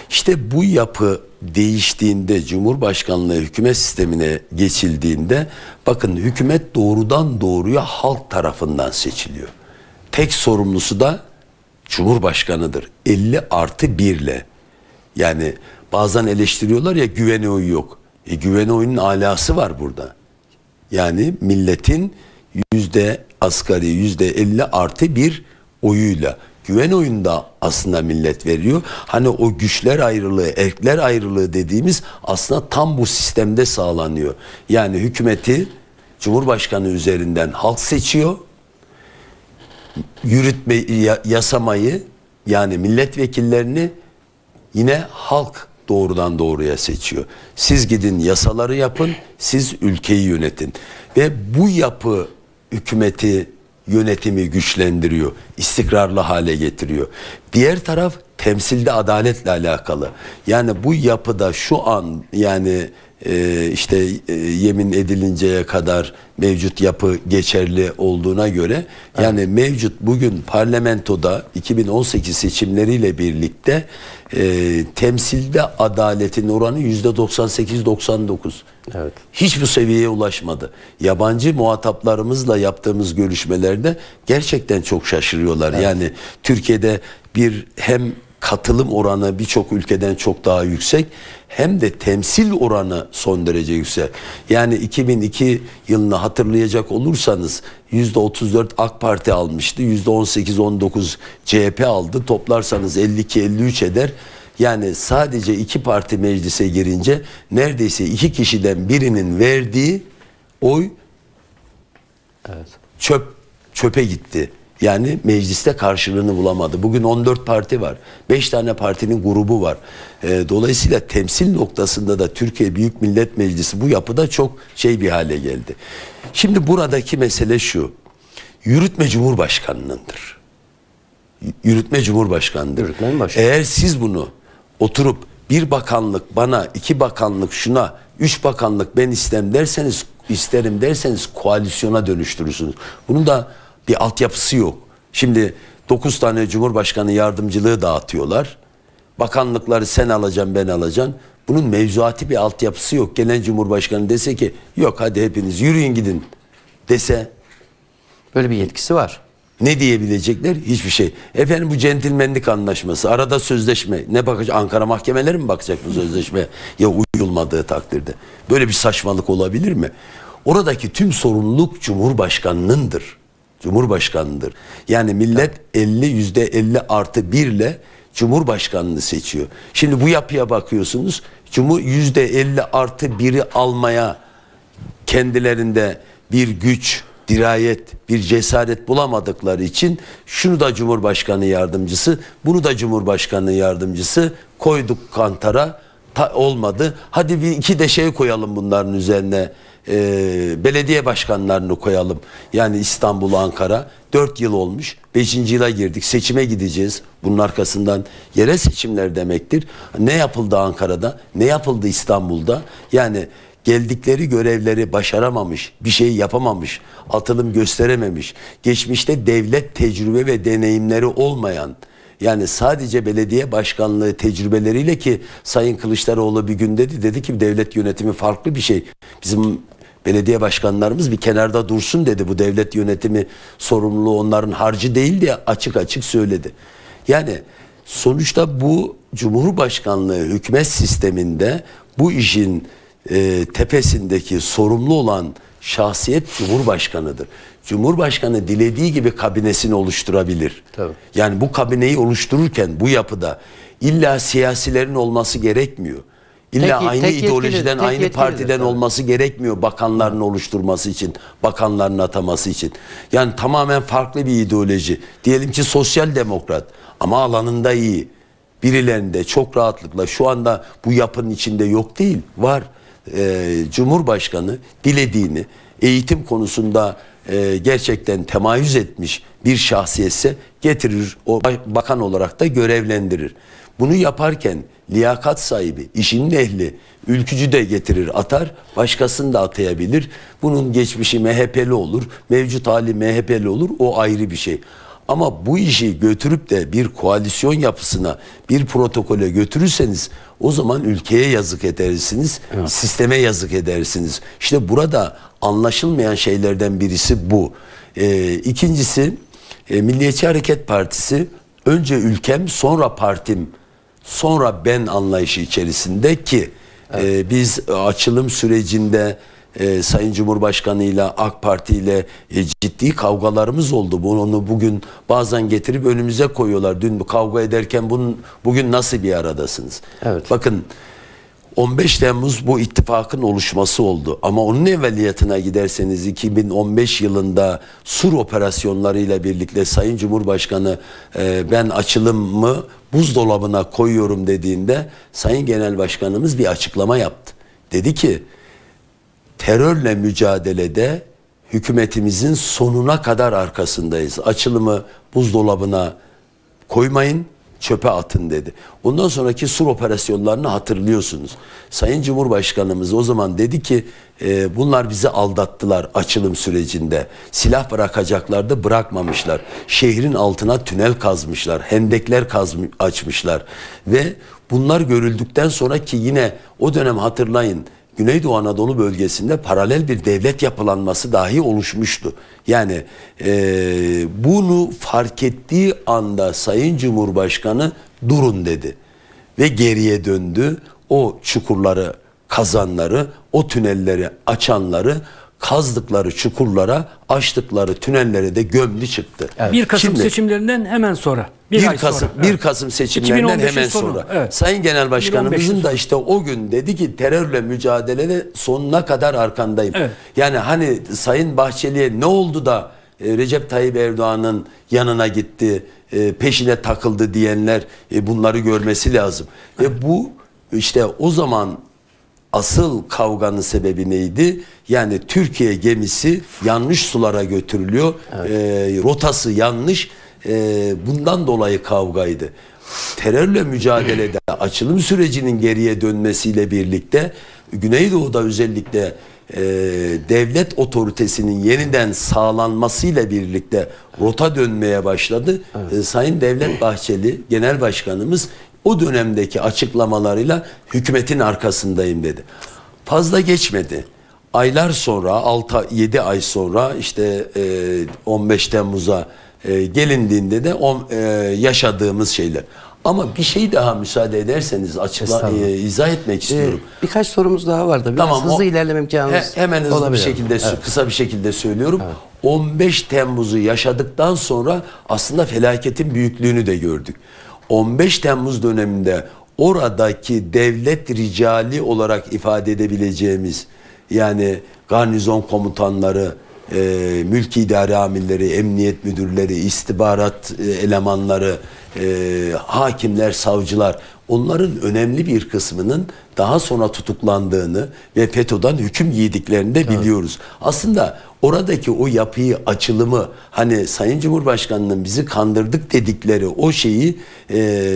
İşte bu yapı değiştiğinde, Cumhurbaşkanlığı hükümet sistemine geçildiğinde, bakın hükümet doğrudan doğruya halk tarafından seçiliyor. Tek sorumlusu da Cumhurbaşkanıdır. elli artı bir ile. Yani bazen eleştiriyorlar ya, güven oyu yok. E, güven oyunun alası var burada. Yani milletin yüzde asgari yüzde elli artı bir oyuyla. Güven oyunda aslında millet veriyor. Hani o güçler ayrılığı, erkler ayrılığı dediğimiz aslında tam bu sistemde sağlanıyor. Yani hükümeti Cumhurbaşkanı üzerinden halk seçiyor. Yürütme, yasamayı yani milletvekillerini yine halk doğrudan doğruya seçiyor. Siz gidin yasaları yapın, siz ülkeyi yönetin. Ve bu yapı hükümeti, yönetimi güçlendiriyor, istikrarlı hale getiriyor. Diğer taraf temsilde adaletle alakalı. Yani bu yapıda şu an yani e, işte e, yemin edilinceye kadar mevcut yapı geçerli olduğuna göre yani evet. mevcut bugün parlamentoda iki bin on sekiz seçimleriyle birlikte e, temsilde adaletin oranı yüzde doksan sekiz doksan dokuz. Evet. Hiç bu seviyeye ulaşmadı. Yabancı muhataplarımızla yaptığımız görüşmelerde gerçekten çok şaşırıyorlar. Evet. Yani Türkiye'de bir hem katılım oranı birçok ülkeden çok daha yüksek, hem de temsil oranı son derece yüksek. Yani iki bin iki yılını hatırlayacak olursanız yüzde otuz dört AK Parti almıştı, yüzde on sekiz on dokuz C H P aldı. Toplarsanız elli iki elli üç eder. Yani sadece iki parti meclise girince neredeyse iki kişiden birinin verdiği oy evet. çöp çöpe gitti. Yani mecliste karşılığını bulamadı. Bugün on dört parti var. beş tane partinin grubu var. E, dolayısıyla temsil noktasında da Türkiye Büyük Millet Meclisi bu yapıda çok şey bir hale geldi. Şimdi buradaki mesele şu. Yürütme Cumhurbaşkanı'nındır. Yürütme Cumhurbaşkanı'dır. Yürütme başkanı. Eğer siz bunu oturup bir bakanlık bana, iki bakanlık şuna, üç bakanlık ben istem derseniz, isterim derseniz koalisyona dönüştürürsünüz. Bunu da bir altyapısı yok. Şimdi dokuz tane Cumhurbaşkanı yardımcılığı dağıtıyorlar. Bakanlıkları sen alacaksın, ben alacaksın. Bunun mevzuati bir altyapısı yok. Gelen Cumhurbaşkanı dese ki yok hadi hepiniz yürüyün gidin dese. Böyle bir yetkisi var. Ne diyebilecekler? Hiçbir şey. Efendim bu centilmenlik anlaşması, arada sözleşme. Ne bakacak? Ankara mahkemeleri mi bakacak bu sözleşmeye? Ya uyulmadığı takdirde. Böyle bir saçmalık olabilir mi? Oradaki tüm sorumluluk Cumhurbaşkanı'nındır. Cumhurbaşkanı'dır. Yani millet elli yüzde elli artı bir ile Cumhurbaşkanı'nı seçiyor. Şimdi bu yapıya bakıyorsunuz. Cumhur yüzde elli artı biri almaya kendilerinde bir güç, dirayet, bir cesaret bulamadıkları için şunu da Cumhurbaşkanı yardımcısı, bunu da Cumhurbaşkanı yardımcısı koyduk kantara, ta olmadı. Hadi bir iki de şey koyalım bunların üzerine. E, belediye başkanlarını koyalım. Yani İstanbul, Ankara. Dört yıl olmuş. Beşinci yıla girdik. Seçime gideceğiz. Bunun arkasından yerel seçimler demektir. Ne yapıldı Ankara'da? Ne yapıldı İstanbul'da? Yani geldikleri görevleri başaramamış, bir şey yapamamış, atılım gösterememiş, geçmişte devlet tecrübe ve deneyimleri olmayan, yani sadece belediye başkanlığı tecrübeleriyle, ki Sayın Kılıçdaroğlu bir gün dedi, dedi ki devlet yönetimi farklı bir şey. Bizim belediye başkanlarımız bir kenarda dursun dedi, bu devlet yönetimi sorumluluğu onların harcı değil diye açık açık söyledi. Yani sonuçta bu Cumhurbaşkanlığı hükümet sisteminde bu işin E, tepesindeki sorumlu olan şahsiyet Cumhurbaşkanı'dır. Cumhurbaşkanı dilediği gibi kabinesini oluşturabilir. Tabii. Yani bu kabineyi oluştururken bu yapıda illa siyasilerin olması gerekmiyor. İlla tek, aynı tek ideolojiden, yetkili, aynı yetkili partiden tabii. olması gerekmiyor bakanların oluşturması için, bakanların ataması için. Yani tamamen farklı bir ideoloji. Diyelim ki sosyal demokrat ama alanında iyi. Birilerinde çok rahatlıkla şu anda bu yapının içinde yok değil, var. Ee, Cumhurbaşkanı dilediğini eğitim konusunda e, gerçekten temayüz etmiş bir şahsiyetse getirir, o bakan olarak da görevlendirir. Bunu yaparken liyakat sahibi, işinin ehli, ülkücü de getirir atar, başkasını da atayabilir. Bunun geçmişi M H P'li olur, mevcut hali M H P'li olur, o ayrı bir şey. Ama bu işi götürüp de bir koalisyon yapısına, bir protokole götürürseniz o zaman ülkeye yazık edersiniz, evet. sisteme yazık edersiniz. İşte burada anlaşılmayan şeylerden birisi bu. Ee, ikincisi e, Milliyetçi Hareket Partisi önce ülkem, sonra partim, sonra ben anlayışı içerisinde ki evet. e, biz açılım sürecinde Ee, Sayın Cumhurbaşkanı ile AK Parti ile e, ciddi kavgalarımız oldu. Bunu bugün bazen getirip önümüze koyuyorlar. Dün kavga ederken bunun, bugün nasıl bir aradasınız? Evet. Bakın on beş Temmuz bu ittifakın oluşması oldu. Ama onun evveliyatına giderseniz iki bin on beş yılında Sur operasyonlarıyla birlikte Sayın Cumhurbaşkanı e, ben açılımımı buzdolabına koyuyorum dediğinde Sayın Genel Başkanımız bir açıklama yaptı. Dedi ki terörle mücadelede hükümetimizin sonuna kadar arkasındayız. Açılımı buzdolabına koymayın, çöpe atın dedi. Ondan sonraki Sur operasyonlarını hatırlıyorsunuz. Sayın Cumhurbaşkanımız o zaman dedi ki e, bunlar bizi aldattılar açılım sürecinde. Silah bırakacaklardı, bırakmamışlar. Şehrin altına tünel kazmışlar, hendekler kazmış, açmışlar. Ve bunlar görüldükten sonra ki yine o dönem hatırlayın, Güneydoğu Anadolu bölgesinde paralel bir devlet yapılanması dahi oluşmuştu. Yani e, bunu fark ettiği anda Sayın Cumhurbaşkanı durun dedi. Ve geriye döndü. O çukurları kazanları, o tünelleri açanları, kazdıkları çukurlara, açtıkları tünellere de gömdü çıktı. Evet. bir Kasım Şimdi, seçimlerinden hemen sonra. bir Kasım, sonra, evet. bir Kasım seçimlerinden hemen sonu, sonra. Evet. Sayın Genel Başkanımızın da işte o gün dedi ki terörle mücadelede sonuna kadar arkandayım. Evet. Yani hani Sayın Bahçeli'ye ne oldu da Recep Tayyip Erdoğan'ın yanına gitti, peşine takıldı diyenler bunları görmesi lazım. Evet. Ve bu işte o zaman asıl kavganın sebebi neydi? Yani Türkiye gemisi yanlış sulara götürülüyor. Evet. E, rotası yanlış. E, bundan dolayı kavgaydı. Terörle mücadelede açılım sürecinin geriye dönmesiyle birlikte Güneydoğu'da özellikle e, devlet otoritesinin yeniden sağlanmasıyla birlikte rota dönmeye başladı. Evet. E, Sayın Devlet Bahçeli Genel Başkanımız o dönemdeki açıklamalarıyla hükümetin arkasındayım dedi. Fazla geçmedi. Aylar sonra, altı yedi ay sonra işte on beş Temmuz'a gelindiğinde de yaşadığımız şeyler. Ama bir şey daha müsaade ederseniz açıkla, izah etmek istiyorum. Ee, birkaç sorumuz daha var da biraz tamam, hızlı o, ilerleme imkanımız he, hemen hızlı olabilir. Bir şekilde, evet. kısa bir şekilde söylüyorum. Evet. on beş Temmuz'u yaşadıktan sonra aslında felaketin büyüklüğünü de gördük. on beş Temmuz döneminde oradaki devlet ricali olarak ifade edebileceğimiz yani garnizon komutanları, e, mülki idare amirleri, emniyet müdürleri, istihbarat e, elemanları, e, hakimler, savcılar onların önemli bir kısmının daha sonra tutuklandığını ve FETÖ'den hüküm giydiklerini de biliyoruz. Evet. Aslında oradaki o yapıyı, açılımı hani Sayın Cumhurbaşkanı'nın bizi kandırdık dedikleri o şeyi e,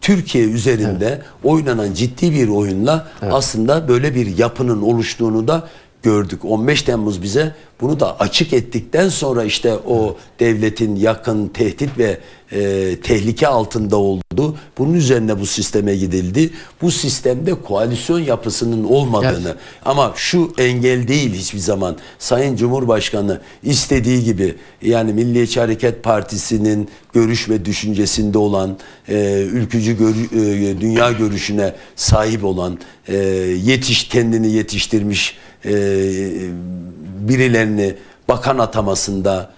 Türkiye üzerinde evet. oynanan ciddi bir oyunla evet. aslında böyle bir yapının oluştuğunu da gördük. on beş Temmuz bize bunu da açık ettikten sonra işte o evet. devletin yakın tehdit ve e, tehlike altında oldu. Bunun üzerine bu sisteme gidildi. Bu sistemde koalisyon yapısının olmadığını evet. ama şu engel değil hiçbir zaman. Sayın Cumhurbaşkanı istediği gibi yani Milliyetçi Hareket Partisi'nin görüş ve düşüncesinde olan e, ülkücü görü, e, dünya görüşüne sahip olan e, yetiş kendini yetiştirmiş e, birilerini bakan atamasında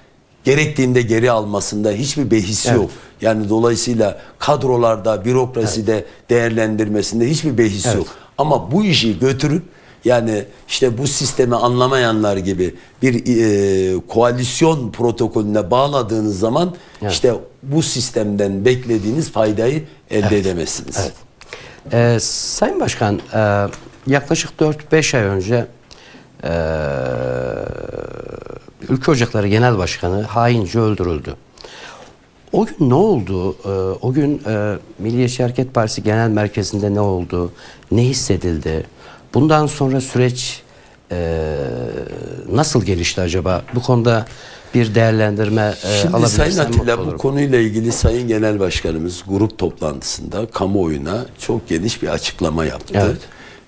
gerektiğinde geri almasında hiçbir behisi evet. yok. Yani dolayısıyla kadrolarda, bürokraside, evet, değerlendirmesinde hiçbir behis, evet, yok. Ama bu işi götürüp yani işte bu sistemi anlamayanlar gibi bir e, koalisyon protokolüne bağladığınız zaman, evet, işte bu sistemden beklediğiniz faydayı elde, evet, edemezsiniz. Evet. Ee, Sayın Başkan, e, yaklaşık dört beş ay önce e, Ülkü Ocakları Genel Başkanı haince öldürüldü. O gün ne oldu? E, o gün e, Milliyetçi Hareket Partisi Genel Merkezi'nde ne oldu? Ne hissedildi? Bundan sonra süreç e, nasıl gelişti acaba? Bu konuda bir değerlendirme e, alabilirsem. Sayın Atilla, bu konuyla ilgili Sayın Genel Başkanımız grup toplantısında kamuoyuna çok geniş bir açıklama yaptı. Evet.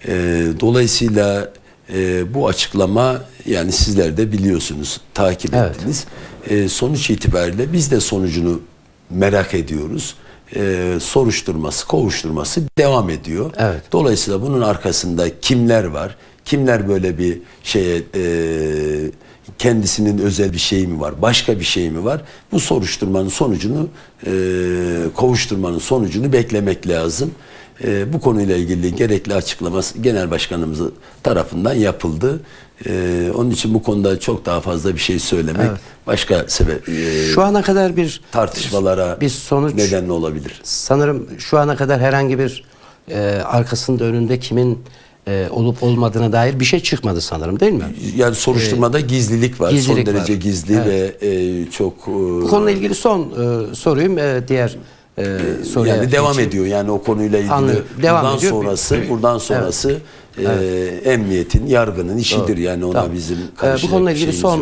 E, dolayısıyla e, bu açıklama, yani sizler de biliyorsunuz, takip ettiniz. Evet. E, sonuç itibariyle biz de sonucunu merak ediyoruz. Ee, soruşturması, kovuşturması devam ediyor. Evet. Dolayısıyla bunun arkasında kimler var? Kimler böyle bir şeye e, kendisinin özel bir şey mi var? Başka bir şey mi var? Bu soruşturmanın sonucunu, e, kovuşturmanın sonucunu beklemek lazım. E, bu konuyla ilgili gerekli açıklaması Genel Başkanımız tarafından yapıldı. Ee, onun için bu konuda çok daha fazla bir şey söylemek, evet, başka sebep e, şu ana kadar bir tartışmalara bir sonuç nedenli olabilir. Sanırım şu ana kadar herhangi bir e, arkasında, önünde kimin e, olup olmadığına dair bir şey çıkmadı sanırım, değil mi? Yani soruşturmada ee, gizlilik var. Gizlilik son derece var. Gizli, evet, ve e, çok e, bu konuyla ilgili son e, soruyum, e, diğer e, soruya yani devam geçeyim. ediyor. Yani o konuyla ilgili Anladım. devam buradan ediyor. sonrası buradan sonrası evet. Evet. Ee, emniyetin, yargının işidir. Doğru. Yani ona tamam. bizim ee, bu konuyla ilgili son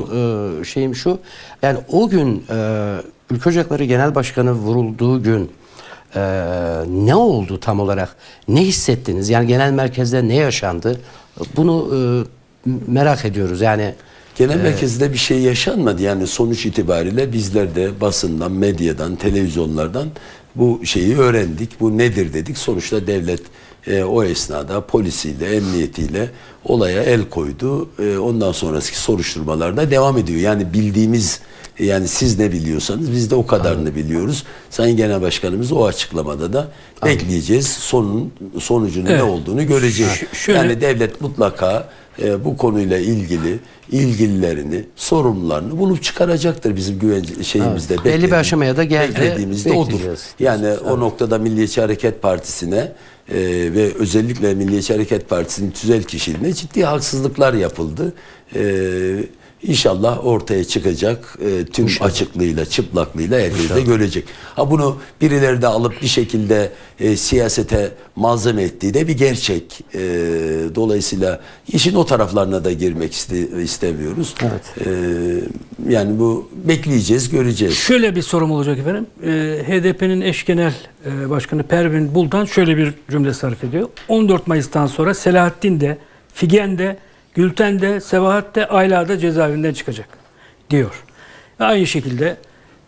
e, şeyim şu. Yani o gün e, Ülkü Ocakları Genel Başkanı vurulduğu gün e, ne oldu tam olarak? Ne hissettiniz? Yani genel merkezde ne yaşandı? Bunu e, merak ediyoruz. Yani genel e, merkezde bir şey yaşanmadı. Yani sonuç itibariyle bizler de basından, medyadan, televizyonlardan bu şeyi öğrendik. Bu nedir dedik. Sonuçta devlet E, o esnada polisiyle, emniyetiyle olaya el koydu. E, ondan sonraki soruşturmalarda devam ediyor. Yani bildiğimiz, yani siz ne biliyorsanız biz de o kadarını Anladım. biliyoruz. Sayın Genel Başkanımız o açıklamada da Anladım. bekleyeceğiz. Sonun, sonucunun evet. ne olduğunu göreceğiz. Ş şöyle... Yani devlet mutlaka e, bu konuyla ilgili ilgililerini, sorumlularını bulup çıkaracaktır bizim güvence şeyimizde. Evet. Belli bir aşamaya da geldi. Beklediğimizde odur. Yani evet. o noktada Milliyetçi Hareket Partisi'ne Ee, ve özellikle Milliyetçi Hareket Partisi'nin tüzel kişiliğine ciddi haksızlıklar yapıldı. Ee, inşallah ortaya çıkacak, e, tüm inşallah. açıklığıyla, çıplaklığıyla herkes de görecek. Ha, bunu birileri de alıp bir şekilde e, siyasete malzeme ettiği de bir gerçek. E, dolayısıyla işin o taraflarına da girmek iste, istemiyoruz. Evet. E, yani bu bekleyeceğiz, göreceğiz. Şöyle bir sorum olacak efendim. E, H D P'nin eş genel e, başkanı Pervin Buldan şöyle bir cümle sarf ediyor. on dört Mayıs'tan sonra Selahattin de, Figen de, Gülten de, Sebahat de, Ayla da cezaevinden çıkacak diyor. Aynı şekilde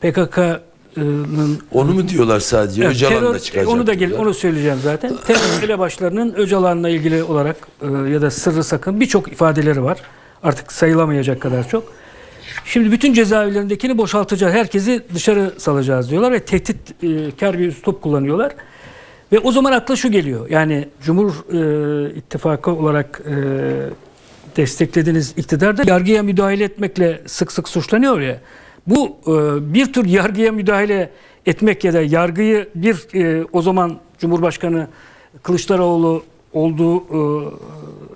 P K K'nın onu mu diyorlar sadece? Evet, Öcalan'da çıkacak. Onu da gel, onu söyleyeceğim zaten. Terör elebaşlarının Öcalan'la ilgili olarak e, ya da sırrı sakın birçok ifadeleri var. Artık sayılamayacak kadar çok. Şimdi bütün cezaevlerindekini boşaltacağız. Herkesi dışarı salacağız diyorlar ve tehditkar bir üslup kullanıyorlar. Ve o zaman akla şu geliyor. Yani Cumhur e, İttifakı olarak e, desteklediğiniz iktidarda yargıya müdahale etmekle sık sık suçlanıyor ya. Bu e, bir tür yargıya müdahale etmek ya da yargıyı bir e, o zaman Cumhurbaşkanı Kılıçdaroğlu olduğu e,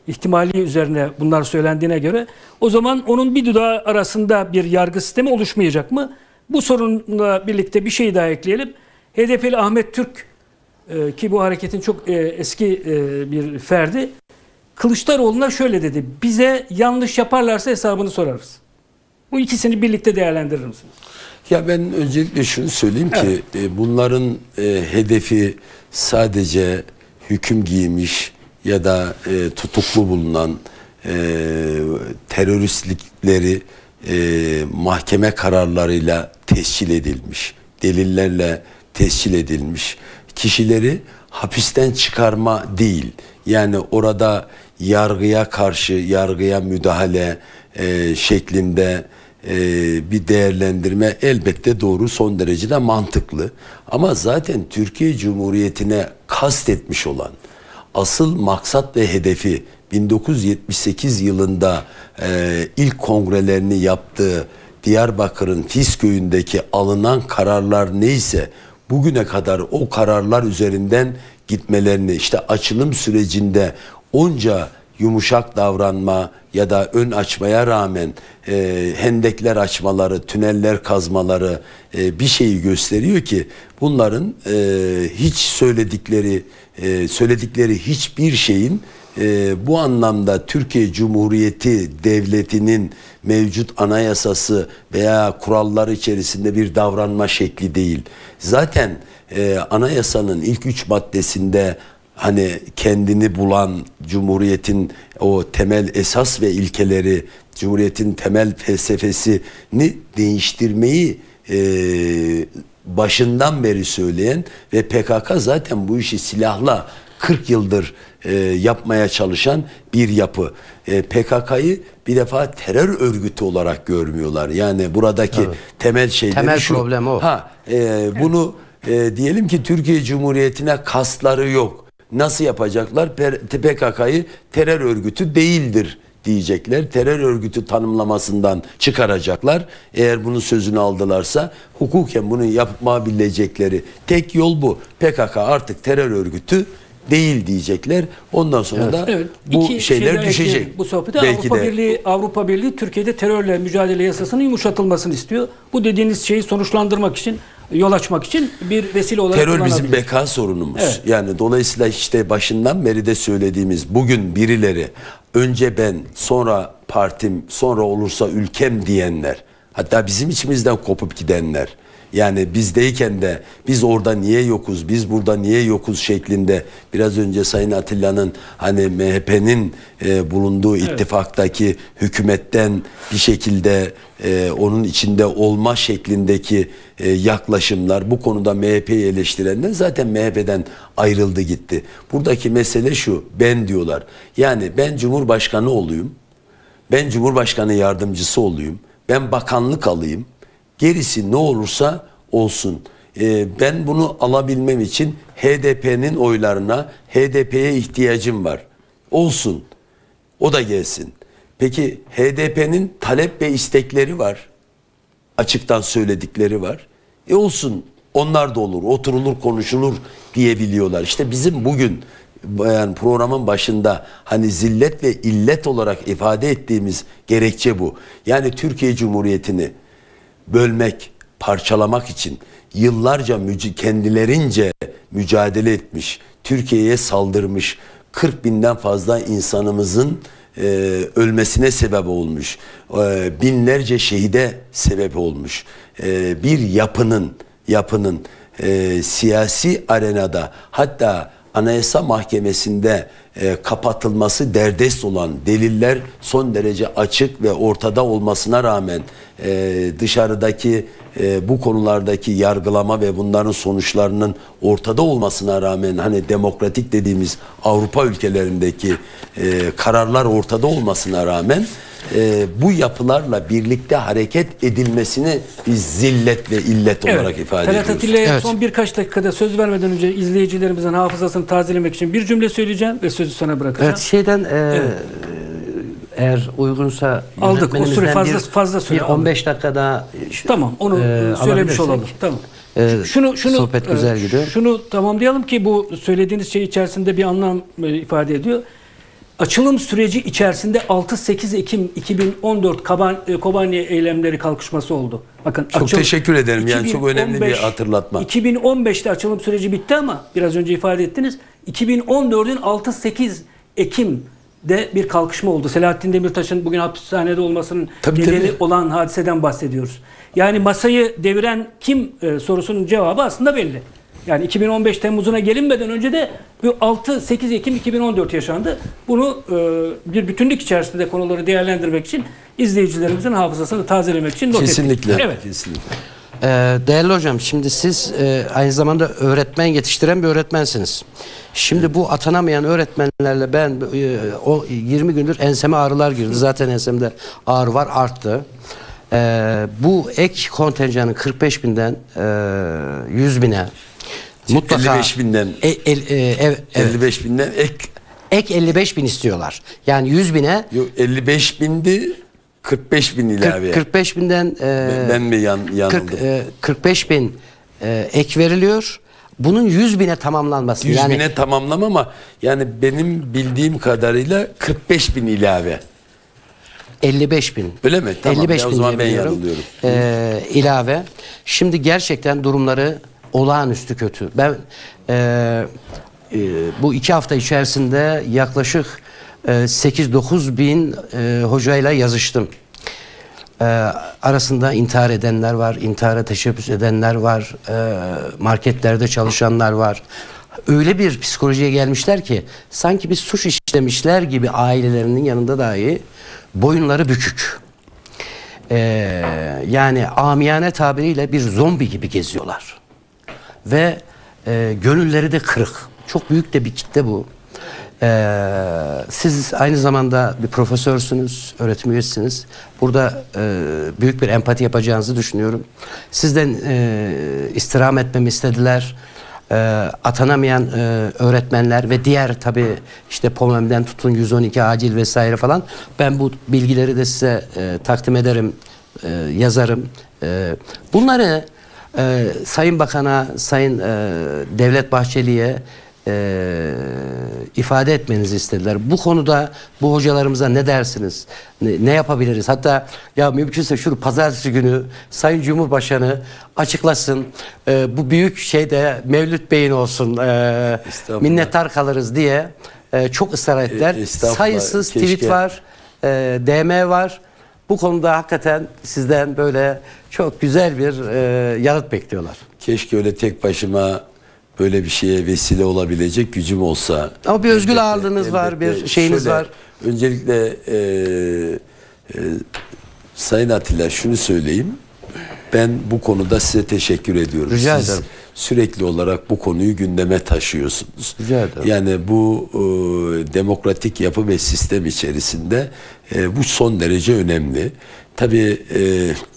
ihtimali üzerine bunlar söylendiğine göre o zaman onun bir dudağı arasında bir yargı sistemi oluşmayacak mı? Bu sorunla birlikte bir şey daha ekleyelim. H D P'li Ahmet Türk e, ki bu hareketin çok e, eski e, bir ferdi. Kılıçdaroğlu'na şöyle dedi: bize yanlış yaparlarsa hesabını sorarız. Bu ikisini birlikte değerlendirir misiniz? Ya ben öncelikle şunu söyleyeyim ki evet. bunların e, hedefi sadece hüküm giymiş ya da e, tutuklu bulunan e, teröristlikleri e, mahkeme kararlarıyla tescil edilmiş, delillerle tescil edilmiş kişileri hapisten çıkarma değil. Yani orada yargıya karşı, yargıya müdahale e, şeklinde e, bir değerlendirme elbette doğru, son derecede mantıklı. Ama zaten Türkiye Cumhuriyeti'ne kastetmiş olan asıl maksat ve hedefi bin dokuz yüz yetmiş sekiz yılında e, ilk kongrelerini yaptığı Diyarbakır'ın Fisköy'ündeki alınan kararlar neyse bugüne kadar o kararlar üzerinden gitmelerini, işte açılım sürecinde onca yumuşak davranma ya da ön açmaya rağmen e, hendekler açmaları, tüneller kazmaları e, bir şeyi gösteriyor ki bunların e, hiç söyledikleri e, söyledikleri hiçbir şeyin Ee, bu anlamda Türkiye Cumhuriyeti Devleti'nin mevcut anayasası veya kuralları içerisinde bir davranma şekli değil. Zaten e, anayasanın ilk üç maddesinde hani kendini bulan Cumhuriyet'in o temel esas ve ilkeleri, Cumhuriyet'in temel felsefesini değiştirmeyi e, başından beri söyleyen ve P K K zaten bu işi silahla kırk yıldır e, yapmaya çalışan bir yapı. E, P K K'yı bir defa terör örgütü olarak görmüyorlar. Yani buradaki evet. temel şeyleri temel şu. Problem o. Ha, e, evet. Bunu e, diyelim ki Türkiye Cumhuriyeti'ne kasları yok. Nasıl yapacaklar? P K K'yı terör örgütü değildir diyecekler. Terör örgütü tanımlamasından çıkaracaklar. Eğer bunun sözünü aldılarsa hukuken bunu yapmayabilecekleri tek yol bu. P K K artık terör örgütü değil diyecekler. Ondan sonra evet. da evet. bu İki şeyler düşecek. Bu sohbete Belki Avrupa de... Birliği Avrupa Birliği Türkiye'de terörle mücadele yasasının yumuşatılmasını istiyor. Bu dediğiniz şeyi sonuçlandırmak için, yol açmak için bir vesile olarak terör bizim beka sorunumuz. Evet. Yani dolayısıyla işte başından beri de söylediğimiz, bugün birileri önce ben, sonra partim, sonra olursa ülkem diyenler, hatta bizim içimizden kopup gidenler, yani bizdeyken de biz orada niye yokuz, biz burada niye yokuz şeklinde, biraz önce Sayın Atilla'nın hani M H P'nin e, bulunduğu evet. ittifaktaki hükümetten bir şekilde e, onun içinde olma şeklindeki e, yaklaşımlar, bu konuda M H P'yi eleştirenler zaten M H P'den ayrıldı gitti. Buradaki mesele şu, ben diyorlar. Yani ben Cumhurbaşkanı olayım, ben Cumhurbaşkanı yardımcısı olayım, ben bakanlık alayım. Gerisi ne olursa olsun. Ee, ben bunu alabilmem için H D P'nin oylarına, H D P'ye ihtiyacım var. Olsun. O da gelsin. Peki H D P'nin talep ve istekleri var. Açıktan söyledikleri var. E olsun. Onlar da olur. Oturulur, konuşulur diyebiliyorlar. İşte bizim bugün yani programın başında hani zillet ve illet olarak ifade ettiğimiz gerekçe bu. Yani Türkiye Cumhuriyeti'ni bölmek, parçalamak için yıllarca müc kendilerince mücadele etmiş, Türkiye'ye saldırmış, kırk binden fazla insanımızın e, ölmesine sebep olmuş, e, binlerce şehide sebep olmuş e, bir yapının yapının e, siyasi arenada, hatta Anayasa Mahkemesi'nde e, kapatılması derdest olan deliller son derece açık ve ortada olmasına rağmen e, dışarıdaki e, bu konulardaki yargılama ve bunların sonuçlarının ortada olmasına rağmen hani demokratik dediğimiz Avrupa ülkelerindeki e, kararlar ortada olmasına rağmen e, bu yapılarla birlikte hareket edilmesini biz zillet ve illet evet. olarak ifade Talat ediyoruz. Talat Atilla'ya evet. son birkaç dakikada söz vermeden önce izleyicilerimizin hafızasını tazelemek için bir cümle söyleyeceğim ve sözü sana bırakacağım. Evet, şeyden e, evet. eğer uygunsa aldık. O süre fazla bir, fazla süre. on beş dakika daha. Tamam, onu e, söylemiş olalım. Tamam. E, şunu şunu sohbet güzel gidiyor. Şunu tamamlayalım ki bu söylediğiniz şey içerisinde bir anlam ifade ediyor. Açılım süreci içerisinde altı sekiz Ekim iki bin on dört Kobani eylemleri kalkışması oldu. Bakın çok açılım, teşekkür ederim. iki bin on beş, yani çok önemli bir hatırlatma. iki bin on beşte açılım süreci bitti ama biraz önce ifade ettiniz. iki bin on dört'ün altı sekiz Ekim'de bir kalkışma oldu. Selahattin Demirtaş'ın bugün hapishanede olmasının tabii, nedeni tabii. olan hadiseden bahsediyoruz. Yani masayı deviren kim e, sorusunun cevabı aslında belli. Yani iki bin on beş Temmuz'una gelinmeden önce de bu altı sekiz Ekim iki bin on dört yaşandı. Bunu e, bir bütünlük içerisinde konuları değerlendirmek için, izleyicilerimizin hafızasını tazelemek için not kesinlikle. ettik. Evet. Kesinlikle. Ee, değerli hocam, şimdi siz e, aynı zamanda öğretmen yetiştiren bir öğretmensiniz. Şimdi bu atanamayan öğretmenlerle ben e, o yirmi gündür enseme ağrılar girdi. Zaten ensemde ağrı var, arttı. e, bu ek kontenjanın kırk beş binden e, yüz bine mutlaka elli beş binden e, el, e, ev, elli beş binden ek ek elli beş bin istiyorlar. Yani yüz bine yok, elli beş bindi kırk beş bin ilave. kırk beş binden e, ben, ben mi yan, yanıldım? kırk, e, kırk beş bin e, ek veriliyor. Bunun yüz bine tamamlanması. yüz yani, bine tamamlama ama yani benim bildiğim kadarıyla kırk beş bin ilave. elli beş bin. Öyle mi? Tamam. elli beş ya, o zaman ben yanılıyorum. E, ilave. Şimdi gerçekten durumları olağanüstü kötü. Ben e, e, bu iki hafta içerisinde yaklaşık e, sekiz dokuz bin e, hocayla yazıştım. Ee, arasında intihar edenler var, intihara teşebbüs edenler var, e, marketlerde çalışanlar var. Öyle bir psikolojiye gelmişler ki sanki bir suç işlemişler gibi ailelerinin yanında dahi boyunları bükük. Ee, yani amiyane tabiriyle bir zombi gibi geziyorlar. Ve e, gönülleri de kırık. Çok büyük de bir kitle bu. Ee, siz aynı zamanda bir profesörsünüz, öğretim üyesisiniz. Burada e, büyük bir empati yapacağınızı düşünüyorum. Sizden e, istirham etmemi istediler. E, atanamayan e, öğretmenler ve diğer tabii işte P O M E'den tutun yüz on iki acil vesaire falan. Ben bu bilgileri de size e, takdim ederim, e, yazarım. E, bunları e, Sayın Bakan'a, Sayın e, Devlet Bahçeli'ye E, ifade etmenizi istediler. Bu konuda bu hocalarımıza ne dersiniz? Ne, ne yapabiliriz? Hatta ya mümkünse şu pazartesi günü Sayın Cumhurbaşkanı açıklasın. E, bu büyük şey de Mevlüt Bey'in olsun. E, minnettar kalırız diye e, çok ısrar ettiler. E, Sayısız keşke. Tweet var. E, D M var. Bu konuda hakikaten sizden böyle çok güzel bir e, yanıt bekliyorlar. Keşke öyle tek başıma böyle bir şeye vesile olabilecek gücüm olsa. Ama bir özgür ağırlığınız var, bir şeyiniz şöyle, var. Öncelikle e, e, Sayın Atilla şunu söyleyeyim. Ben bu konuda size teşekkür ediyorum. Rica Siz ederim. Sürekli olarak bu konuyu gündeme taşıyorsunuz. Rica ederim. Yani bu e, demokratik yapı ve sistem içerisinde e, bu son derece önemli. Tabii e,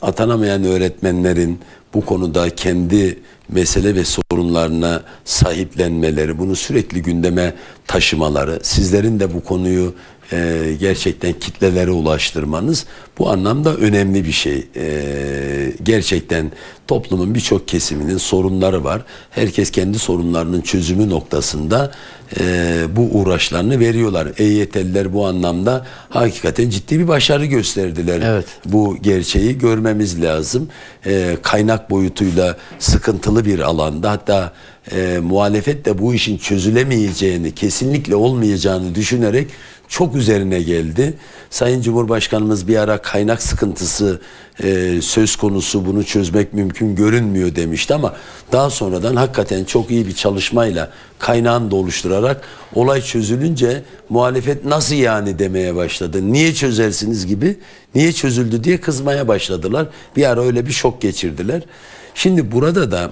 atanamayan öğretmenlerin bu konuda kendi mesele ve sorunlarına sahiplenmeleri, bunu sürekli gündeme taşımaları, sizlerin de bu konuyu e, gerçekten kitlelere ulaştırmanız bu anlamda önemli bir şey. E, gerçekten toplumun birçok kesiminin sorunları var. Herkes kendi sorunlarının çözümü noktasında e, bu uğraşlarını veriyorlar. E Y T'liler bu anlamda hakikaten ciddi bir başarı gösterdiler. Evet. Bu gerçeği görmemiz lazım. E, kaynak boyutuyla sıkıntılı bir alanda, hatta e, muhalefet de bu işin çözülemeyeceğini, kesinlikle olmayacağını düşünerek çok üzerine geldi. Sayın Cumhurbaşkanımız bir ara kaynak sıkıntısı e, söz konusu, bunu çözmek mümkün görünmüyor demişti ama daha sonradan hakikaten çok iyi bir çalışmayla kaynağını da oluşturarak olay çözülünce muhalefet nasıl yani demeye başladı. Niye çözersiniz gibi, niye çözüldü diye kızmaya başladılar. Bir ara öyle bir şok geçirdiler. Şimdi burada da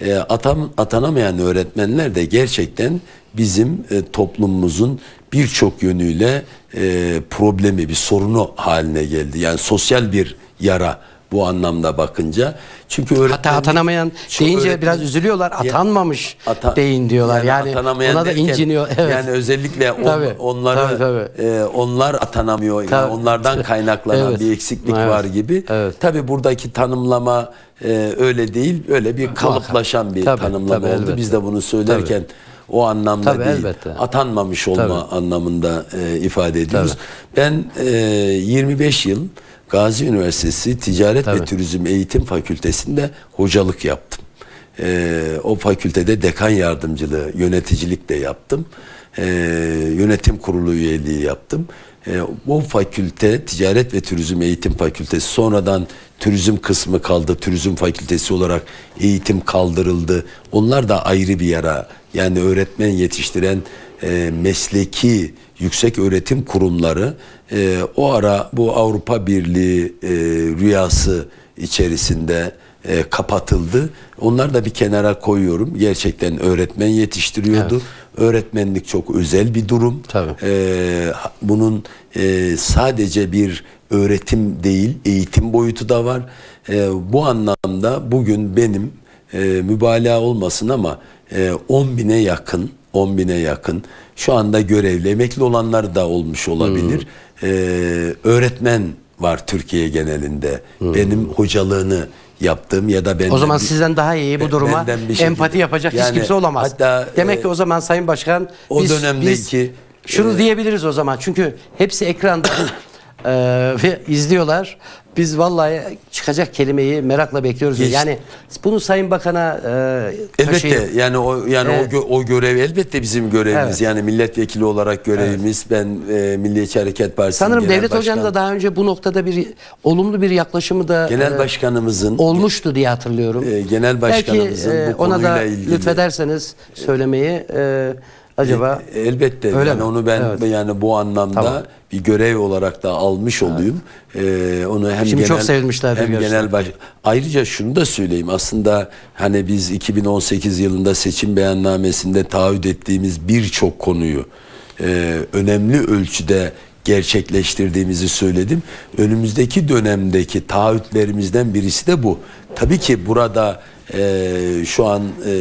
e, atam, atanamayan öğretmenler de gerçekten bizim e, toplumumuzun birçok yönüyle e, problemi, bir sorunu haline geldi. Yani sosyal bir yara bu anlamda bakınca. Çünkü öğretmen, hatta atanamayan deyince öğretmen, biraz üzülüyorlar. Atanmamış ya, ata, deyin diyorlar. Yani, yani ona da derken, inciniyor. Evet. Yani özellikle on, tabii, onlara tabii, tabii. E, onlar atanamıyor. Tabii, yani onlardan kaynaklanan evet, bir eksiklik evet, var gibi. Evet. Tabii buradaki tanımlama e, öyle değil. Öyle bir kalıplaşan bir tabii, tanımlama tabii, oldu. Elbette. Biz de bunu söylerken tabii, o anlamda tabii, değil, elbette, atanmamış olma tabii, anlamında e, ifade ediyoruz. Tabii. Ben e, yirmi beş yıl Gazi Üniversitesi Ticaret tabii, ve Turizm Eğitim Fakültesi'nde hocalık yaptım. E, o fakültede dekan yardımcılığı, yöneticilik de yaptım. E, yönetim kurulu üyeliği yaptım. E, o fakülte Ticaret ve Turizm Eğitim Fakültesi, sonradan turizm kısmı kaldı. Turizm fakültesi olarak eğitim kaldırıldı. Onlar da ayrı bir yara. Yani öğretmen yetiştiren e, mesleki yüksek öğretim kurumları e, o ara bu Avrupa Birliği e, rüyası içerisinde e, kapatıldı. Onlar da bir kenara koyuyorum. Gerçekten öğretmen yetiştiriyordu. Evet. Öğretmenlik çok özel bir durum. Tabii. Ee, bunun e, sadece bir öğretim değil, eğitim boyutu da var. Ee, bu anlamda bugün benim e, mübalağa olmasın ama e, on bine yakın, on bine yakın şu anda görevli, emekli olanlar da olmuş olabilir. Hmm. Ee, öğretmen var Türkiye genelinde. Hmm. Benim hocalığını yaptığım ya da ben o zaman bir, sizden daha iyi bu duruma empati şekilde yapacak yani, hiç kimse olamaz. Hatta, demek e, ki o zaman Sayın Başkan o biz, dönemdeki biz e, şunu diyebiliriz o zaman. Çünkü hepsi ekranda e, ve izliyorlar. Biz vallahi çıkacak kelimeyi merakla bekliyoruz. Hiç, yani bunu Sayın Bakan'a e, elbette taşıyın. Yani o yani e, o, gö o görev elbette bizim görevimiz. Evet. Yani milletvekili olarak görevimiz. Evet. Ben e, Milliyetçi Hareket Partisi sanırım Devlet Hocam da daha önce bu noktada bir olumlu bir yaklaşımı da genel başkanımızın e, olmuştu diye hatırlıyorum. E, genel başkanımızın belki, e, bu konuyla ona da ilgili lütfederseniz söylemeyi e, acaba e, elbette öyle yani mi? Onu ben evet. yani bu anlamda tamam. bir görev olarak da almış olayım. Evet. Ee, onu hem Şimdi genel, çok sevilmişler hem genel baş... Ayrıca şunu da söyleyeyim. Aslında hani biz iki bin on sekiz yılında seçim beyannamesinde taahhüt ettiğimiz birçok konuyu e, önemli ölçüde gerçekleştirdiğimizi söyledim. Önümüzdeki dönemdeki taahhütlerimizden birisi de bu. Tabii ki burada e, şu an e,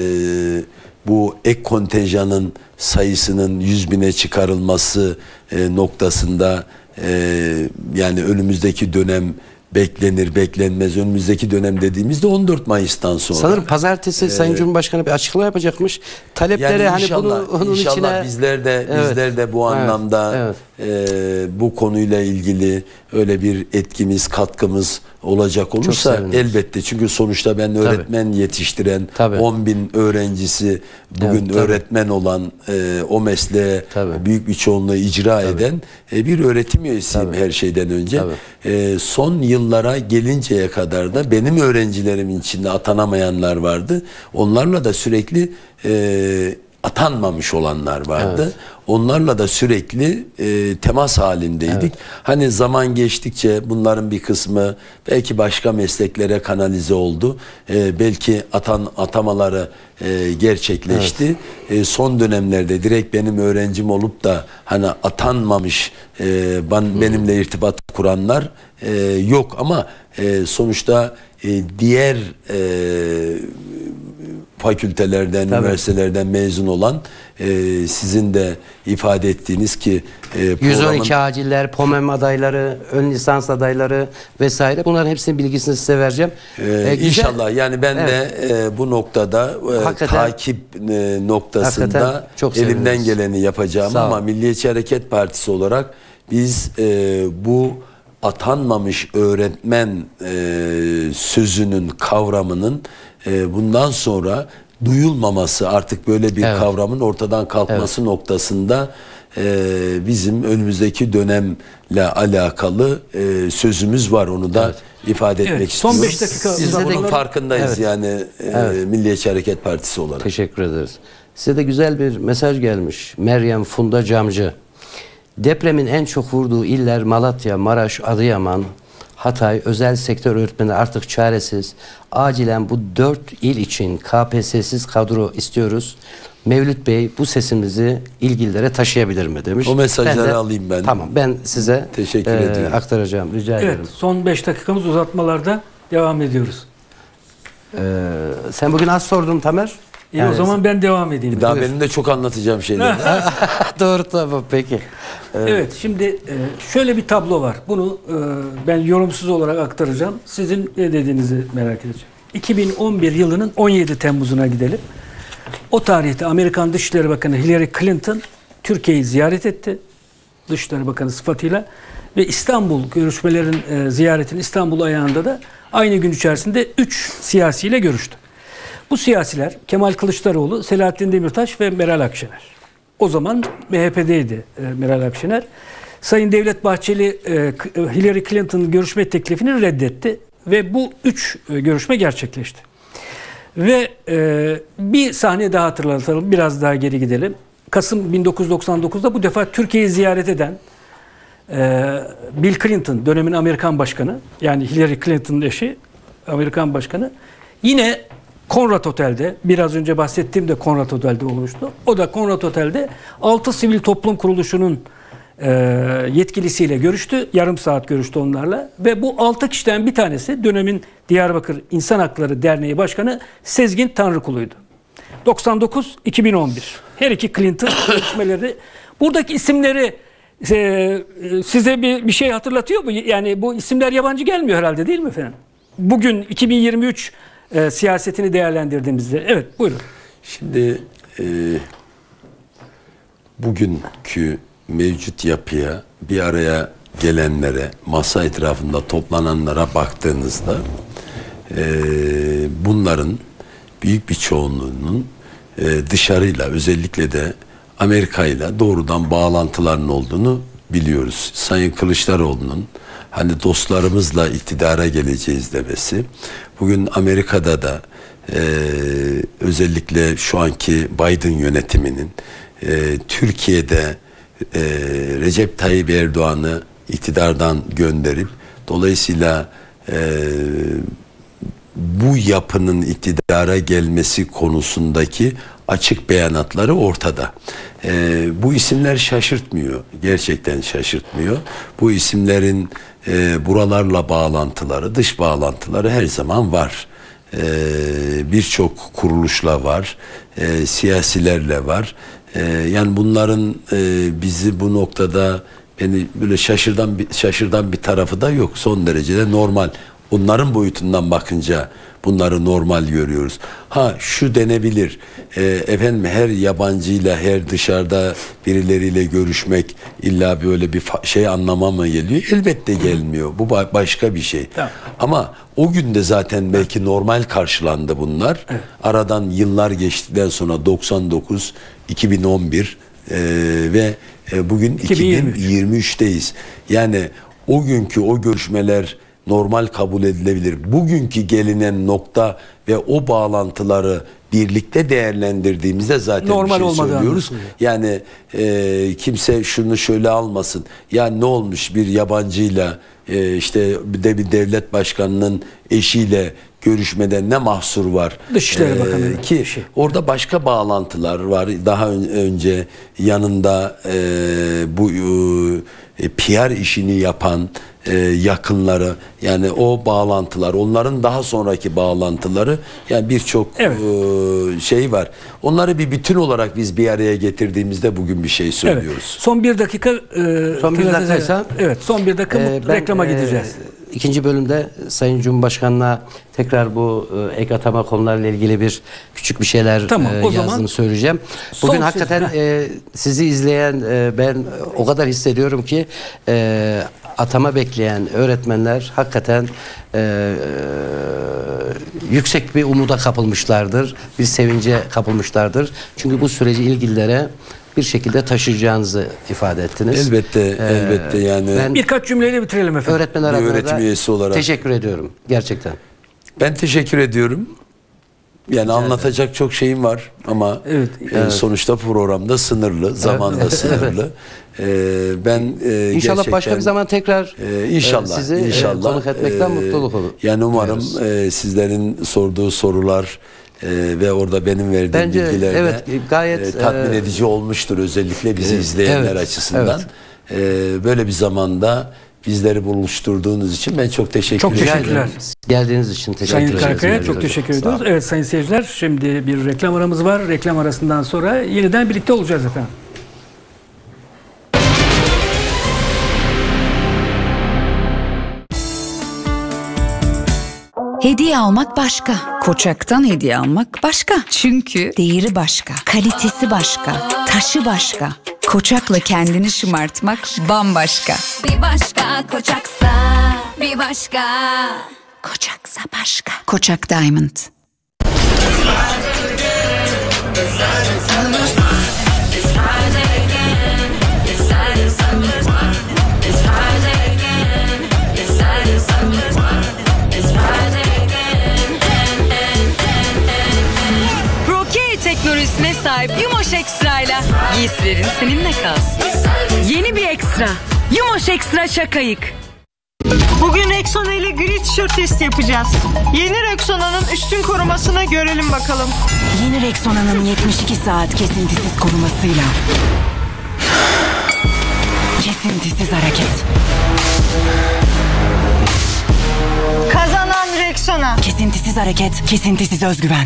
bu ek kontenjanın sayısının yüz bine çıkarılması e, noktasında e, yani önümüzdeki dönem beklenir beklenmez. Önümüzdeki dönem dediğimizde on dört Mayıs'tan sonra. Sanırım pazartesi ee, Sayın Cumhurbaşkanı bir açıklama yapacakmış. Talepleri yani hani bunu onun inşallah içine bizler de evet. bizler de bu anlamda evet. Evet. E, bu konuyla ilgili öyle bir etkimiz, katkımız olacak olursa elbette. Çünkü sonuçta ben öğretmen tabii. yetiştiren tabii. on bin öğrencisi bugün evet, öğretmen olan e, o mesleğe tabii. büyük bir çoğunluğu icra tabii. eden e, bir öğretim üyesiyim tabii. her şeyden önce. E, son yıllara gelinceye kadar da benim öğrencilerimin içinde atanamayanlar vardı. Onlarla da sürekli e, atanmamış olanlar vardı. Evet. Onlarla da sürekli e, temas halindeydik. Evet. Hani zaman geçtikçe bunların bir kısmı belki başka mesleklere kanalize oldu. E, belki atan atamaları e, gerçekleşti. Evet. E, son dönemlerde direkt benim öğrencim olup da hani atanmamış e, ben, hmm. benimle irtibat kuranlar e, yok ama e, sonuçta e, diğer e, fakültelerden, tabii. üniversitelerden mezun olan e, sizin de ifade ettiğiniz ki e, programın... yüz on iki aciller, POMEM adayları, ön lisans adayları vesaire. Bunların hepsinin bilgisini size vereceğim. E, e, inşallah yani ben evet. de e, bu noktada e, takip e, noktasında çok elimden geleni yapacağım ama Milliyetçi Hareket Partisi olarak biz e, bu atanmamış öğretmen e, sözünün, kavramının bundan sonra duyulmaması, artık böyle bir evet. kavramın ortadan kalkması evet. noktasında bizim önümüzdeki dönemle alakalı sözümüz var. Onu da evet. ifade etmek evet. istiyoruz. Son beş dakika biz de bunun de... farkındayız evet. yani evet. Milliyetçi Hareket Partisi olarak. Teşekkür ederiz. Size de güzel bir mesaj gelmiş. Meryem Funda Camcı. Depremin en çok vurduğu iller Malatya, Maraş, Adıyaman, Hatay. Özel sektör öğretmeni artık çaresiz. Acilen bu dört il için K P S S'siz kadro istiyoruz. Mevlüt Bey bu sesimizi ilgililere taşıyabilir mi demiş. O mesajları ben de, alayım ben. Tamam, ben size teşekkür e, ediyorum. Aktaracağım. Rica evet, ederim. Evet, son beş dakikamız uzatmalarda devam ediyoruz. Ee, sen bugün az sordun Tamer. İyi yani, o zaman ben devam edeyim. Daha benim de çok anlatacağım şeyler. Doğru tamam peki. Evet. Evet şimdi şöyle bir tablo var. Bunu ben yorumsuz olarak aktaracağım. Sizin ne dediğinizi merak edeceğim. iki bin on bir yılının on yedi Temmuz'una gidelim. O tarihte Amerikan Dışişleri Bakanı Hillary Clinton Türkiye'yi ziyaret etti. Dışişleri Bakanı sıfatıyla. Ve İstanbul görüşmelerin ziyaretinin İstanbul ayağında da aynı gün içerisinde üç siyasiyle görüştü. Bu siyasiler Kemal Kılıçdaroğlu, Selahattin Demirtaş ve Meral Akşener. O zaman M H P'deydi Meral Akşener. Sayın Devlet Bahçeli Hillary Clinton'ın görüşme teklifini reddetti ve bu üç görüşme gerçekleşti. Ve bir sahne daha hatırlatalım, biraz daha geri gidelim. Kasım bin dokuz yüz doksan dokuz'da bu defa Türkiye'yi ziyaret eden Bill Clinton, dönemin Amerikan Başkanı, yani Hillary Clinton'ın eşi Amerikan Başkanı, yine Konrad Otel'de, biraz önce bahsettiğim de Konrad Otel'de olmuştu. O da Konrad Otel'de altı sivil toplum kuruluşunun e, yetkilisiyle görüştü. Yarım saat görüştü onlarla. Ve bu altı kişiden bir tanesi dönemin Diyarbakır İnsan Hakları Derneği Başkanı Sezgin Tanrıkulu'ydu. doksan dokuz iki bin on bir. Her iki Clinton görüşmeleri. Buradaki isimleri e, size bir, bir şey hatırlatıyor mu? Yani bu isimler yabancı gelmiyor herhalde, değil mi efendim? Bugün iki bin yirmi üç E, siyasetini değerlendirdiğimizde. Evet, buyurun. Şimdi e, bugünkü mevcut yapıya, bir araya gelenlere, masa etrafında toplananlara baktığınızda e, bunların büyük bir çoğunluğunun e, dışarıyla, özellikle de Amerika'yla doğrudan bağlantılarının olduğunu biliyoruz. Sayın Kılıçdaroğlu'nun hani dostlarımızla iktidara geleceğiz demesi. Bugün Amerika'da da e, özellikle şu anki Biden yönetiminin e, Türkiye'de e, Recep Tayyip Erdoğan'ı iktidardan gönderip dolayısıyla e, bu yapının iktidara gelmesi konusundaki açık beyanatları ortada. E, bu isimler şaşırtmıyor. Gerçekten şaşırtmıyor. Bu isimlerin e, buralarla bağlantıları, dış bağlantıları her zaman var. E, Birçok kuruluşla var. E, siyasilerle var. E, yani bunların e, bizi bu noktada beni böyle şaşırdan, şaşırdan bir tarafı da yok. Son derecede normal. Onların boyutundan bakınca bunları normal görüyoruz. Ha şu denebilir, e, efendim her yabancıyla, her dışarıda birileriyle görüşmek illa böyle bir şey anlama mı geliyor? Elbette gelmiyor. Bu ba başka bir şey. Tamam. Ama o günde zaten belki normal karşılandı bunlar. Evet. Aradan yıllar geçtikten sonra doksan dokuz iki bin on bir e, ve e, bugün iki bin yirmi üçteyiz. Yani o günkü o görüşmeler normal kabul edilebilir. Bugünkü gelinen nokta ve o bağlantıları birlikte değerlendirdiğimizde zaten normal bir şey söylüyoruz. Yani e, kimse şunu şöyle almasın. Ya ne olmuş bir yabancıyla e, işte bir de bir devlet başkanının eşiyle görüşmeden ne mahsur var? Dışişleri ee, Bakanı ki şey. Orada başka bağlantılar var. Daha önce yanında e, bu e, P R işini yapan e, yakınları, yani o bağlantılar, onların daha sonraki bağlantıları, yani birçok evet. e, şey var. Onları bir bütün olarak biz bir araya getirdiğimizde bugün bir şey söylüyoruz. Evet. Son bir dakika e, son bir dakika evet son bir dakika e, ben, reklama e, gideceğiz. İkinci bölümde Sayın Cumhurbaşkanı'na tekrar bu ek atama konularıyla ilgili bir küçük bir şeyler tamam, e, yazdığımı söyleyeceğim. Bugün hakikaten e, sizi izleyen e, ben o kadar hissediyorum ki e, atama bekleyen öğretmenler hakikaten e, yüksek bir umuda kapılmışlardır. Bir sevince kapılmışlardır. Çünkü bu süreci ilgililere bir şekilde taşıyacağınızı ifade ettiniz. Elbette, ee, elbette yani. Ben birkaç cümleyle bitirelim efendim. Öğretmenler adına öğretim üyesi olarak teşekkür ediyorum gerçekten. Ben teşekkür ediyorum. Yani evet. Anlatacak çok şeyim var ama evet, evet. sonuçta programda sınırlı, zamanda evet. sınırlı. Ee, ben e, inşallah başka bir zaman tekrar e, inşallah, sizi inşallah, e, konuk etmekten e, mutluluk olur. Yani umarım e, sizlerin sorduğu sorular Ee, ve orada benim verdiğim Bence, bilgilerle evet, gayet, e, tatmin e, edici olmuştur, özellikle bizi e, izleyenler evet, açısından. Evet. E, böyle bir zamanda bizleri buluşturduğunuz için ben çok teşekkür çok ederim. Çok teşekkürler. Geldiğiniz için teşekkür ederim. Sayın Karakaya çok teşekkür ediyoruz. Evet sayın seyirciler, şimdi bir reklam aramız var. Reklam arasından sonra yeniden birlikte olacağız efendim. Hediye almak başka. Koçak'tan hediye almak başka. Çünkü değeri başka, kalitesi başka, taşı başka. Koçak'la kendini şımartmak bambaşka. Bir başka Koçak'sa, bir başka Koçak'sa başka. Koçak Diamond. Teknolojisine sahip Yumoş Ekstra'yla giysilerin seninle kalsın. Yeni bir ekstra Yumoş Ekstra Şakayık. Bugün Rexona ile gri tişört testi yapacağız. Yeni Rexona'nın üstün korumasına görelim bakalım. Yeni Rexona'nın yetmiş iki saat kesintisiz korumasıyla. Kesintisiz hareket. Kazanan Rexona. Kesintisiz hareket, kesintisiz özgüven.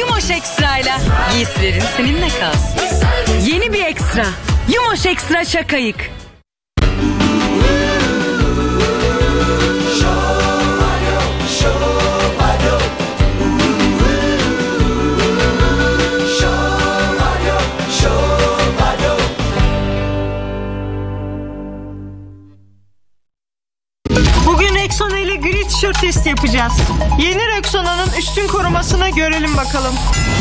Yumoş Ekstra'yla giysilerin seninle kalsın. Yeni bir ekstra. Yumoş Ekstra Şakayık. Tişört testi yapacağız. Yeni Rexona'nın üstün korumasına görelim bakalım.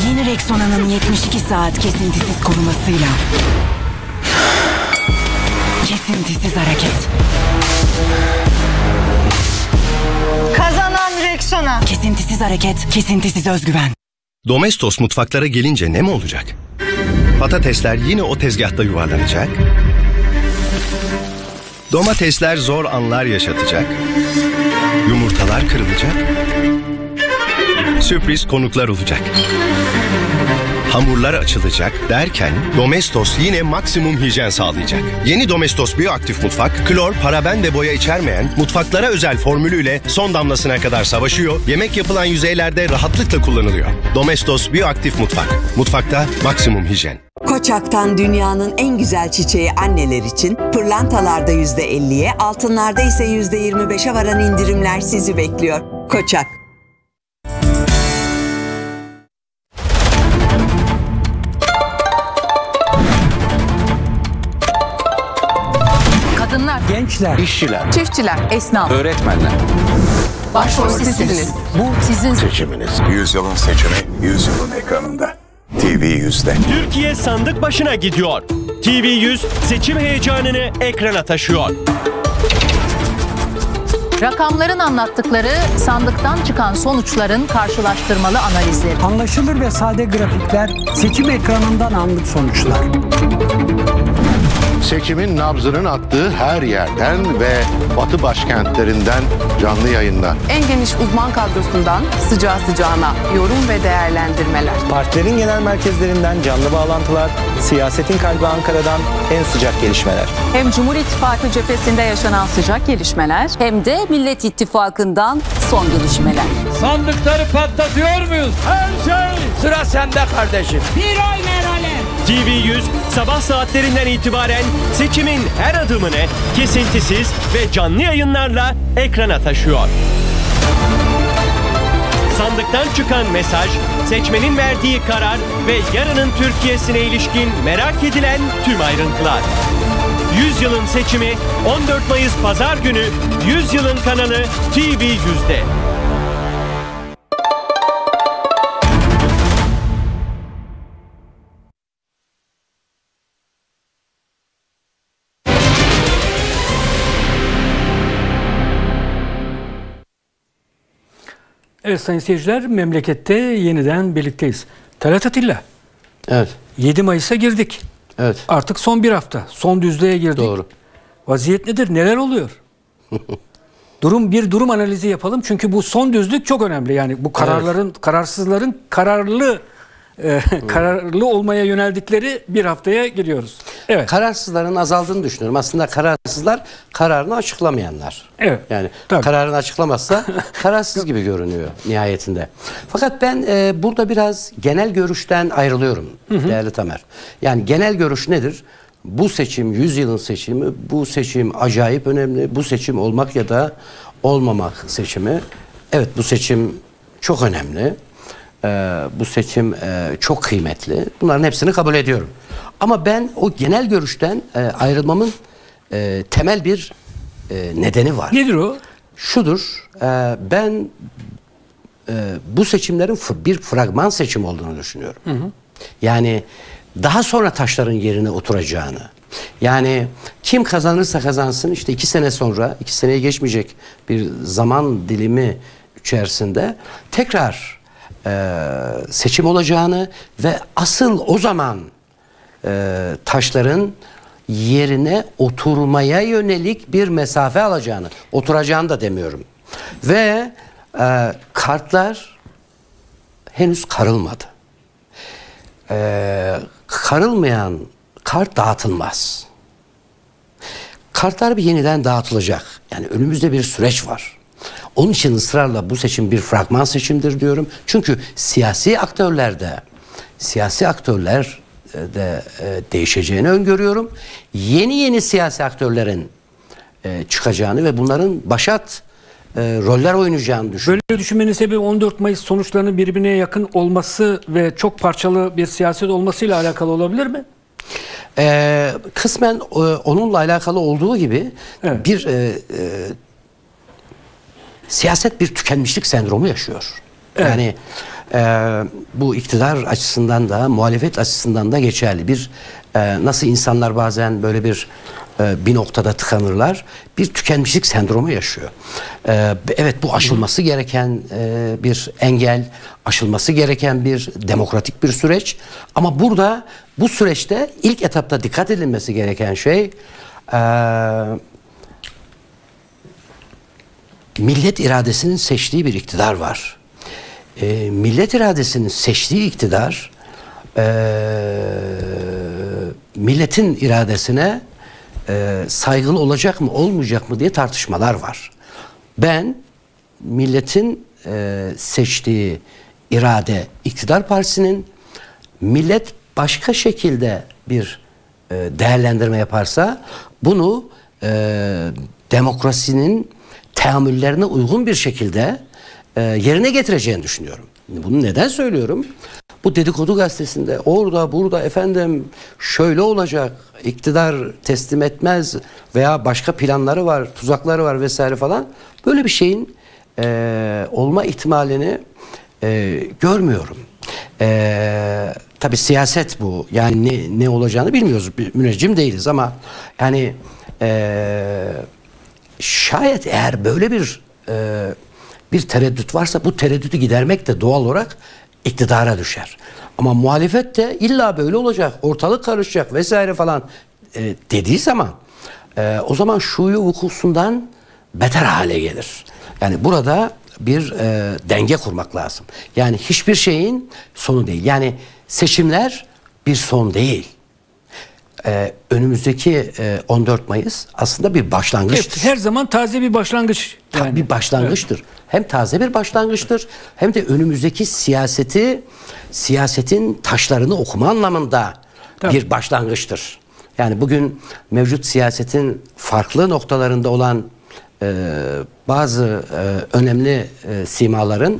Yeni Rexona'nın yetmiş iki saat kesintisiz korumasıyla. Kesintisiz hareket. Kazanan Rexona. Kesintisiz hareket, kesintisiz özgüven. Domestos mutfaklara gelince ne mi olacak? Patatesler yine o tezgahta yuvarlanacak. Domatesler zor anlar yaşatacak. Yumurtalar kırılacak. Sürpriz konuklar olacak. Hamurlar açılacak derken Domestos yine maksimum hijyen sağlayacak. Yeni Domestos Bioaktif Mutfak, klor, paraben ve boya içermeyen mutfaklara özel formülüyle son damlasına kadar savaşıyor, yemek yapılan yüzeylerde rahatlıkla kullanılıyor. Domestos Bioaktif Mutfak, mutfakta maksimum hijyen. Koçak'tan dünyanın en güzel çiçeği anneler için pırlantalarda yüzde elliye, altınlarda ise yüzde yirmi beşe varan indirimler sizi bekliyor. Koçak. Kadınlar, gençler, işçiler, çiftçiler, esnaf, öğretmenler. Başrol sizsiniz. Bu sizin seçiminiz. Yüzyılın seçimi, yüzyılın ekranında. T V yüz'de. Türkiye sandık başına gidiyor. T V yüz seçim heyecanını ekrana taşıyor. Rakamların anlattıkları, sandıktan çıkan sonuçların karşılaştırmalı analizleri. Anlaşılır ve sade grafikler, seçim ekranından anlık sonuçlar. Seçimin nabzının attığı her yerden ve batı başkentlerinden canlı yayınlar. En geniş uzman kadrosundan sıcağı sıcağına yorum ve değerlendirmeler. Partilerin genel merkezlerinden canlı bağlantılar, siyasetin kalbi Ankara'dan en sıcak gelişmeler. Hem Cumhur İttifakı cephesinde yaşanan sıcak gelişmeler hem de Millet İttifakı'ndan son gelişmeler. Sandıkları patlatıyor muyuz? Her şey! Sıra sende kardeşim. Bir ay Meral'e! T V yüz sabah saatlerinden itibaren seçimin her adımını kesintisiz ve canlı yayınlarla ekrana taşıyor. Sandıktan çıkan mesaj, seçmenin verdiği karar ve yarının Türkiye'sine ilişkin merak edilen tüm ayrıntılar. Yüzyılın seçimi on dört Mayıs Pazar günü Yüzyılın kanalı T V yüz'de. Evet sayın seyirciler, memlekette yeniden birlikteyiz. Talat Atilla. Evet. yedi Mayıs'a girdik. Evet. Artık son bir hafta, son düzlüğe girdik. Doğru. Vaziyet nedir? Neler oluyor? Durum bir durum analizi yapalım çünkü bu son düzlük çok önemli. Yani bu kararların, evet. kararsızların kararlı e, kararlı olmaya yöneldikleri bir haftaya giriyoruz. Evet. Kararsızların azaldığını düşünüyorum. Aslında kararsızlar kararını açıklamayanlar. Evet. Yani tabii. Kararını açıklamazsa kararsız gibi görünüyor nihayetinde. Fakat ben e, burada biraz genel görüşten ayrılıyorum, hı hı. değerli Tamer. Yani genel görüş nedir? Bu seçim yüzyılın seçimi, bu seçim acayip önemli. Bu seçim olmak ya da olmamak seçimi. Evet, bu seçim çok önemli. Ee, bu seçim e, çok kıymetli. Bunların hepsini kabul ediyorum. Ama ben o genel görüşten e, ayrılmamın e, temel bir e, nedeni var. Nedir o? Şudur, e, ben e, bu seçimlerin bir fragman seçim olduğunu düşünüyorum. Hı hı. Yani daha sonra taşların yerine oturacağını, yani kim kazanırsa kazansın işte iki sene sonra, iki seneye geçmeyecek bir zaman dilimi içerisinde tekrar e, seçim olacağını ve asıl o zaman e, taşların yerine oturmaya yönelik bir mesafe alacağını, oturacağını da demiyorum. Ve e, kartlar henüz karılmadı. E, karılmayan kart dağıtılmaz. Kartlar bir yeniden dağıtılacak. Yani önümüzde bir süreç var. Onun için ısrarla bu seçim bir fragman seçimdir diyorum. Çünkü siyasi aktörlerde, siyasi aktörler de değişeceğini öngörüyorum. Yeni yeni siyasi aktörlerin çıkacağını ve bunların başat roller oynayacağını düşünüyorum. Böyle düşünmenin sebebi on dört Mayıs sonuçlarının birbirine yakın olması ve çok parçalı bir siyaset olmasıyla alakalı olabilir mi? Ee, kısmen e, onunla alakalı olduğu gibi, evet, bir e, e, siyaset bir tükenmişlik sendromu yaşıyor. Evet. Yani e, bu iktidar açısından da muhalefet açısından da geçerli. Bir e, nasıl insanlar bazen böyle bir e, bir noktada tıkanırlar, bir tükenmişlik sendromu yaşıyor. E, evet, bu aşılması gereken e, bir engel, aşılması gereken bir demokratik bir süreç. Ama burada bu süreçte ilk etapta dikkat edilmesi gereken şey e, millet iradesinin seçtiği bir iktidar var. E, millet iradesinin seçtiği iktidar e, milletin iradesine e, saygılı olacak mı olmayacak mı diye tartışmalar var. Ben milletin e, seçtiği irade iktidar partisinin, millet başka şekilde bir e, değerlendirme yaparsa bunu e, demokrasinin teamüllerine uygun bir şekilde yerine getireceğini düşünüyorum. Bunu neden söylüyorum? Bu dedikodu gazetesinde orada burada efendim şöyle olacak, iktidar teslim etmez veya başka planları var, tuzakları var vesaire falan, böyle bir şeyin e, olma ihtimalini e, görmüyorum. E, tabii siyaset bu. Yani ne, ne olacağını bilmiyoruz. Müneccim değiliz ama yani e, şayet eğer böyle bir e, bir tereddüt varsa bu tereddütü gidermek de doğal olarak iktidara düşer. Ama muhalefet de illa böyle olacak, ortalık karışacak vesaire falan e, dediği zaman e, o zaman şuyu vukusundan beter hale gelir. Yani burada bir e, denge kurmak lazım. Yani hiçbir şeyin sonu değil. Yani seçimler bir son değil. Ee, önümüzdeki e, on dört Mayıs aslında bir başlangıçtır. Evet, her zaman taze bir başlangıç. Yani. Bir başlangıçtır. Evet. Hem taze bir başlangıçtır, hem de önümüzdeki siyaseti, siyasetin taşlarını okuma anlamında, tabii, bir başlangıçtır. Yani bugün mevcut siyasetin farklı noktalarında olan e, bazı e, önemli e, simaların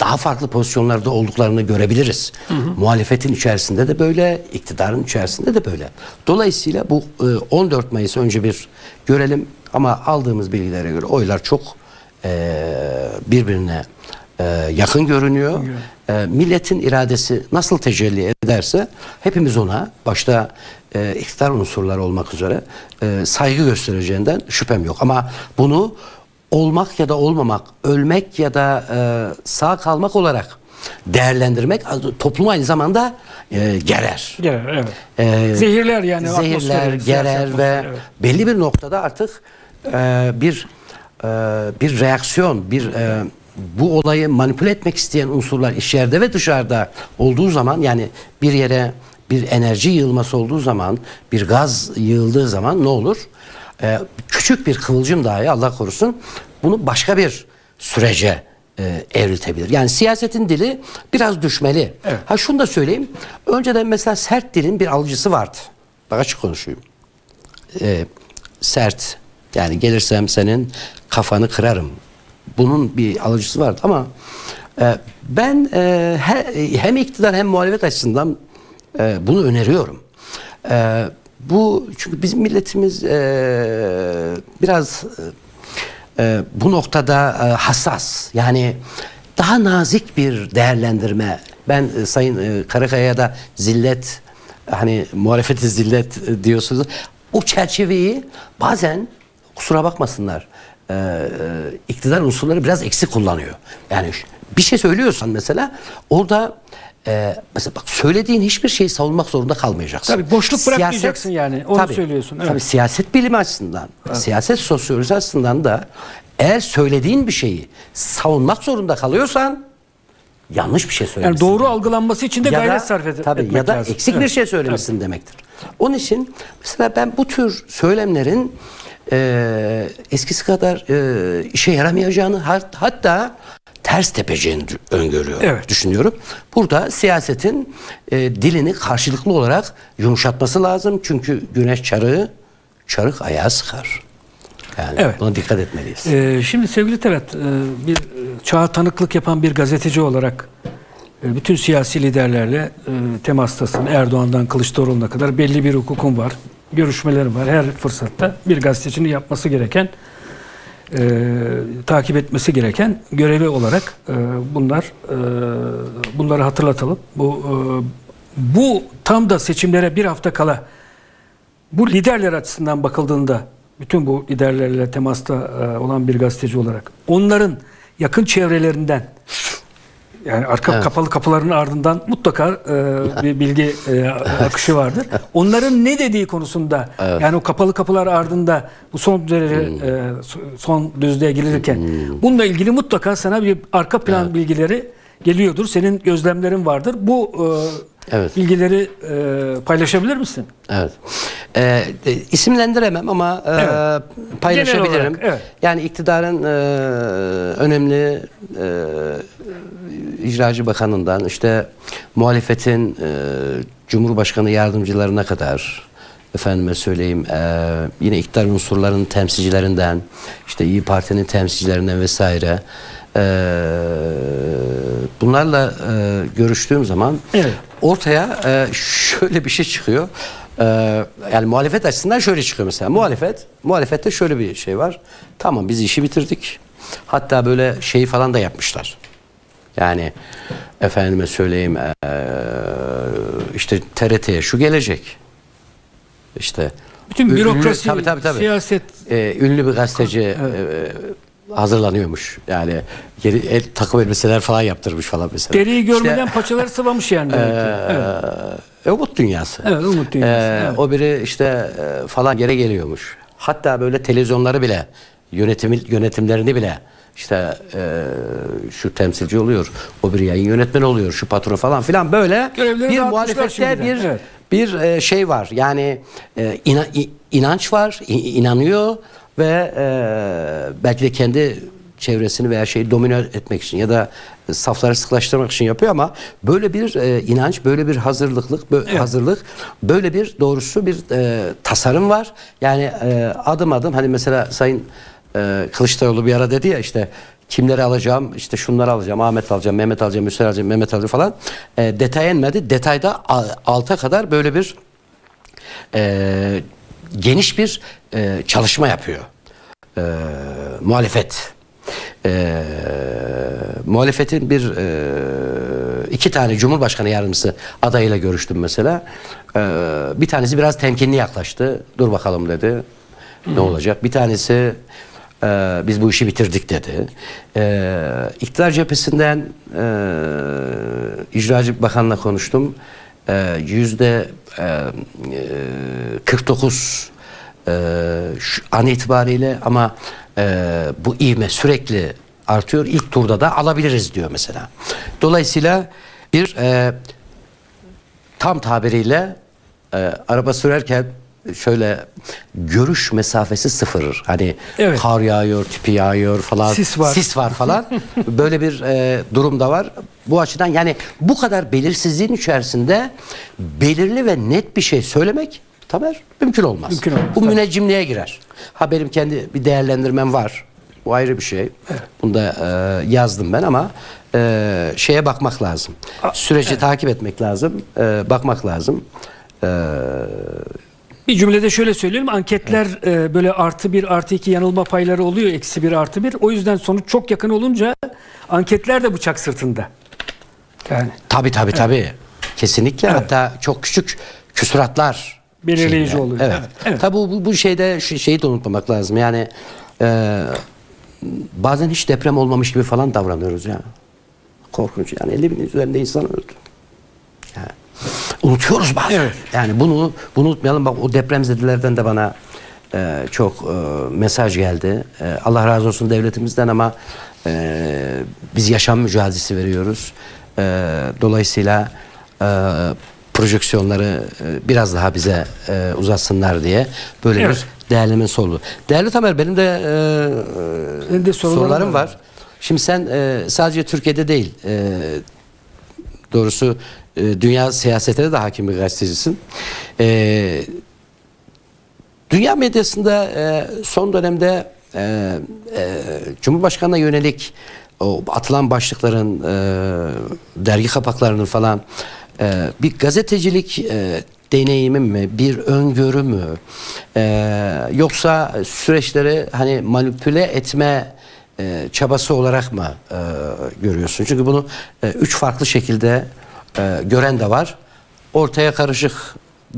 daha farklı pozisyonlarda olduklarını görebiliriz. Hı hı. Muhalefetin içerisinde de böyle, iktidarın içerisinde de böyle. Dolayısıyla bu on dört Mayıs önce bir görelim ama aldığımız bilgilere göre oylar çok birbirine yakın görünüyor. Evet. Milletin iradesi nasıl tecelli ederse hepimiz ona, başta iktidar unsurları olmak üzere, saygı göstereceğinden şüphem yok. Ama bunu olmak ya da olmamak, ölmek ya da e, sağ kalmak olarak değerlendirmek topluma aynı zamanda e, gerer. Gerer, evet. E, zehirler yani. Zehirler, gerer ve evet, belli bir noktada artık e, bir e, bir reaksiyon, bir e, bu olayı manipüle etmek isteyen unsurlar içeride ve dışarıda olduğu zaman, yani bir yere bir enerji yığılması olduğu zaman, bir gaz yığıldığı zaman ne olur? Ee, küçük bir kıvılcım dahi, Allah korusun, bunu başka bir sürece e, evriltebilir. Yani siyasetin dili biraz düşmeli. Evet. Ha şunu da söyleyeyim. Önceden mesela sert dilin bir alıcısı vardı. Bak açık konuşayım. Ee, sert, yani gelirsem senin kafanı kırarım. Bunun bir alıcısı vardı ama e, ben e, he, hem iktidar hem muhalefet açısından E, bunu öneriyorum. E, bu çünkü bizim milletimiz e, biraz e, bu noktada e, hassas. Yani daha nazik bir değerlendirme. Ben e, Sayın e, Karakaya'ya da zillet, hani muhalefeti zillet e, diyorsunuz. O çerçeveyi bazen, kusura bakmasınlar, e, e, iktidar unsurları biraz eksik kullanıyor. Yani bir şey söylüyorsan mesela orada e, mesela bak, söylediğin hiçbir şeyi savunmak zorunda kalmayacaksın. Tabii boşluk siyaset, bırakmayacaksın yani. Onu tabii, söylüyorsun. Evet. Tabii siyaset bilimi açısından, evet, siyaset sosyolojisi açısından da eğer söylediğin bir şeyi savunmak zorunda kalıyorsan yanlış bir şey söylemişsin. Yani doğru demektir. Algılanması için de ya gayret da, sarf ed tabii, etmek ya da lazım. Eksik evet. bir şey söylemişsin evet. demektir. Onun için mesela ben bu tür söylemlerin e, eskisi kadar e, işe yaramayacağını, hat, hatta ters tepeceğini öngörüyorum, evet. düşünüyorum. Burada siyasetin e, dilini karşılıklı olarak yumuşatması lazım. Çünkü güneş çarığı, çarık ayağı sıkar. Yani evet. buna dikkat etmeliyiz. Ee, şimdi sevgili Talat, e, bir çağa tanıklık yapan bir gazeteci olarak e, bütün siyasi liderlerle e, temastasın. Erdoğan'dan Kılıçdaroğlu'na kadar belli bir hukukun var, görüşmelerim var. Her fırsatta bir gazetecinin yapması gereken, e, takip etmesi gereken görevi olarak e, bunlar e, bunları hatırlatalım. Bu e, bu tam da seçimlere bir hafta kala bu liderler açısından bakıldığında, bütün bu liderlerle temasta olan bir gazeteci olarak onların yakın çevrelerinden, yani arka evet. kapalı kapıların ardından mutlaka e, bir bilgi e, akışı vardır. Onların ne dediği konusunda evet. yani o kapalı kapılar ardında bu son derece hmm. e, son düzlüğe girilirken hmm. bununla ilgili mutlaka sana bir arka plan evet. bilgileri geliyordur. Senin gözlemlerin vardır. Bu e, Evet. bilgileri e, paylaşabilir misin? Evet. E, e, isimlendiremem ama e, evet. paylaşabilirim. Genel olarak, evet. Yani iktidarın e, önemli e, icracı bakanından, işte muhalefetin e, Cumhurbaşkanı yardımcılarına kadar, efendime söyleyeyim e, yine iktidar unsurlarının temsilcilerinden, işte İyi Parti'nin temsilcilerinden vesaire. Bunlarla görüştüğüm zaman evet. ortaya şöyle bir şey çıkıyor. Yani muhalefet açısından şöyle çıkıyor mesela. Muhalefet, muhalefette şöyle bir şey var. Tamam, biz işi bitirdik. Hatta böyle şeyi falan da yapmışlar. Yani efendime söyleyeyim işte T R T'ye şu gelecek. İşte bütün bürokrasi, tabii, tabii, tabii. siyaset. Ünlü bir gazeteci evet. hazırlanıyormuş. Yani yeri, el, takım elbiseler falan yaptırmış falan mesela. Deriyi görmeden işte, paçaları sıvamış yani. E, evet. e, umut dünyası. Evet, umut dünyası. E, evet. O biri işte e, falan yere geliyormuş. Hatta böyle televizyonları bile, yönetimi, yönetimlerini bile işte e, şu temsilci oluyor, o biri yayın yönetmeni oluyor, şu patron falan filan, böyle görevleri bir muhalefette bir evet. bir şey var. Yani e, inan, inanç var, inanıyor. Ve e, belki de kendi çevresini veya şeyi domine etmek için ya da safları sıklaştırmak için yapıyor, ama böyle bir e, inanç, böyle bir hazırlıklık, bö evet. hazırlık, böyle bir doğrusu bir e, tasarım var. Yani e, adım adım, hani mesela Sayın e, Kılıçdaroğlu bir ara dedi ya, işte kimleri alacağım, işte şunları alacağım, Ahmet alacağım, Mehmet alacağım, Hüseyin alacağım, Mehmet alacağım falan. E, detay inmedi. Detayda alta kadar böyle bir e, geniş bir e, çalışma yapıyor e, muhalefet. E, muhalefetin bir e, iki tane Cumhurbaşkanı yardımcısı adayıyla görüştüm mesela. E, bir tanesi biraz temkinli yaklaştı. Dur bakalım dedi. Ne olacak? Bir tanesi e, biz bu işi bitirdik dedi. E, iktidar cephesinden e, icracı bakanla konuştum. Yüzde kırk dokuz an itibariyle, ama bu ivme sürekli artıyor. İlk turda da alabiliriz diyor mesela. Dolayısıyla bir tam tabiriyle araba sürerken şöyle görüş mesafesi sıfır. Hani evet. kar yağıyor, tipi yağıyor falan. Sis var. Sis var falan. Böyle bir e, durum da var. Bu açıdan yani bu kadar belirsizliğin içerisinde belirli ve net bir şey söylemek Tamer mümkün olmaz. Mümkün olmaz. Bu müneccimliğe girer. Ha, benim kendi bir değerlendirmem var. Bu ayrı bir şey. Evet. Bunda e, yazdım ben ama e, şeye bakmak lazım. A Süreci evet. takip etmek lazım. E, bakmak lazım. E, bir cümlede şöyle söyleyelim. Anketler evet. e, böyle artı bir, artı iki yanılma payları oluyor. Eksi bir, artı bir. O yüzden sonuç çok yakın olunca anketler de bıçak sırtında. Yani. Tabii tabii evet. tabii. Kesinlikle. Evet. Hatta çok küçük küsuratlar belirleyici şeyine. Oluyor. Evet. Evet. Tabii bu, bu şeyde şeyi de unutmamak lazım. Yani e, bazen hiç deprem olmamış gibi falan davranıyoruz ya. Korkunç. Yani elli binin üzerinde insan öldü. Yani, unutuyoruz bazen. Evet. Yani bunu, bunu unutmayalım. Bak o depremzedelerden de bana e, çok e, mesaj geldi. E, Allah razı olsun devletimizden ama e, biz yaşam mücadelesi veriyoruz. E, dolayısıyla e, projeksiyonları e, biraz daha bize e, uzatsınlar diye böyle evet. bir değerlemesi oldu. Değerli Tamer, benim de, e, benim de sorularım, sorularım var. var. Şimdi sen e, sadece Türkiye'de değil, e, doğrusu e, dünya siyasetine de hakim bir gazetecisin. E, dünya medyasında e, son dönemde e, e, Cumhurbaşkanı'na yönelik o atılan başlıkların, e, dergi kapaklarının falan e, bir gazetecilik e, deneyimim mi, bir öngörü mü, ee, yoksa süreçleri hani manipüle etme e, çabası olarak mı e, görüyorsun? Çünkü bunu e, üç farklı şekilde e, gören de var, ortaya karışık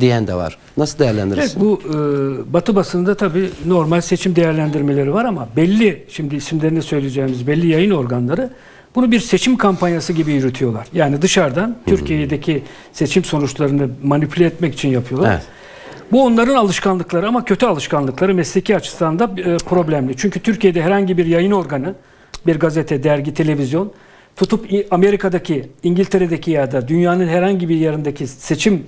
diyen de var. Nasıl değerlendirirsin? Evet, bu e, Batı basında tabii normal seçim değerlendirmeleri var ama belli, şimdi isimlerini söyleyeceğimiz belli yayın organları bunu bir seçim kampanyası gibi yürütüyorlar. Yani dışarıdan Türkiye'deki seçim sonuçlarını manipüle etmek için yapıyorlar. Evet. Bu onların alışkanlıkları ama kötü alışkanlıkları, mesleki açısından da problemli. Çünkü Türkiye'de herhangi bir yayın organı, bir gazete, dergi, televizyon tutup Amerika'daki, İngiltere'deki ya da dünyanın herhangi bir yerindeki seçim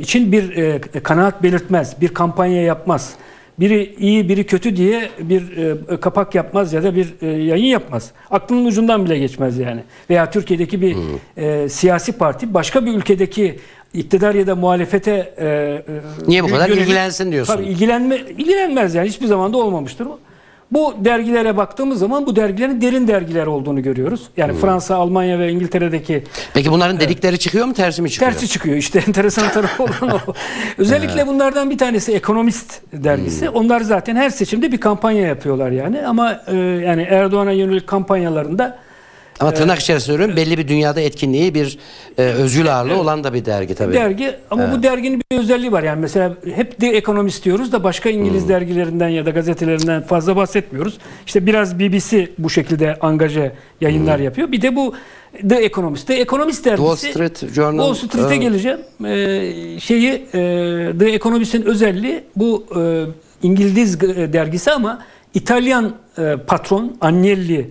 için bir kanaat belirtmez, bir kampanya yapmaz. Biri iyi, biri kötü diye bir e, kapak yapmaz ya da bir e, yayın yapmaz. Aklının ucundan bile geçmez yani. Veya Türkiye'deki bir e, siyasi parti başka bir ülkedeki iktidar ya da muhalefete e, e, niye bu kadar yönelik, ilgilensin diyorsun? Tabii ilgilenme, ilgilenmez yani. Hiçbir zaman da olmamıştır bu. Bu dergilere baktığımız zaman bu dergilerin derin dergiler olduğunu görüyoruz. Yani hmm. Fransa, Almanya ve İngiltere'deki... Peki bunların dedikleri e, çıkıyor mu, tersi mi çıkıyor? Tersi çıkıyor işte, enteresan tarafı olan o. Özellikle bunlardan bir tanesi Economist dergisi. Hmm. Onlar zaten her seçimde bir kampanya yapıyorlar yani. Ama e, yani Erdoğan'a yönelik kampanyalarında... Ama tırnak içerisinde söylüyorum, belli bir dünyada etkinliği, bir e, özgül ağırlığı olan da bir dergi tabii. Dergi ama evet. bu derginin bir özelliği var yani, mesela hep The Economist diyoruz da başka İngiliz hmm. dergilerinden ya da gazetelerinden fazla bahsetmiyoruz. İşte biraz B B C bu şekilde angaje yayınlar hmm. yapıyor. Bir de bu The Economist. The Economist dergisi. Wall Street Journal. Wall Street'e evet. geleceğim. Ee, şeyi e, The Economist'in özelliği bu e, İngiliz dergisi ama İtalyan e, patron Agnelli,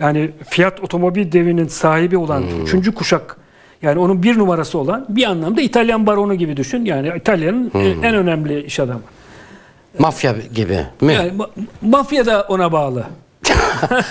yani Fiat otomobil devinin sahibi olan hmm. üçüncü kuşak, yani onun bir numarası olan, bir anlamda İtalyan baronu gibi düşün. Yani İtalya'nın hmm. en önemli iş adamı. Mafya gibi mi? Yani, ma mafya da ona bağlı.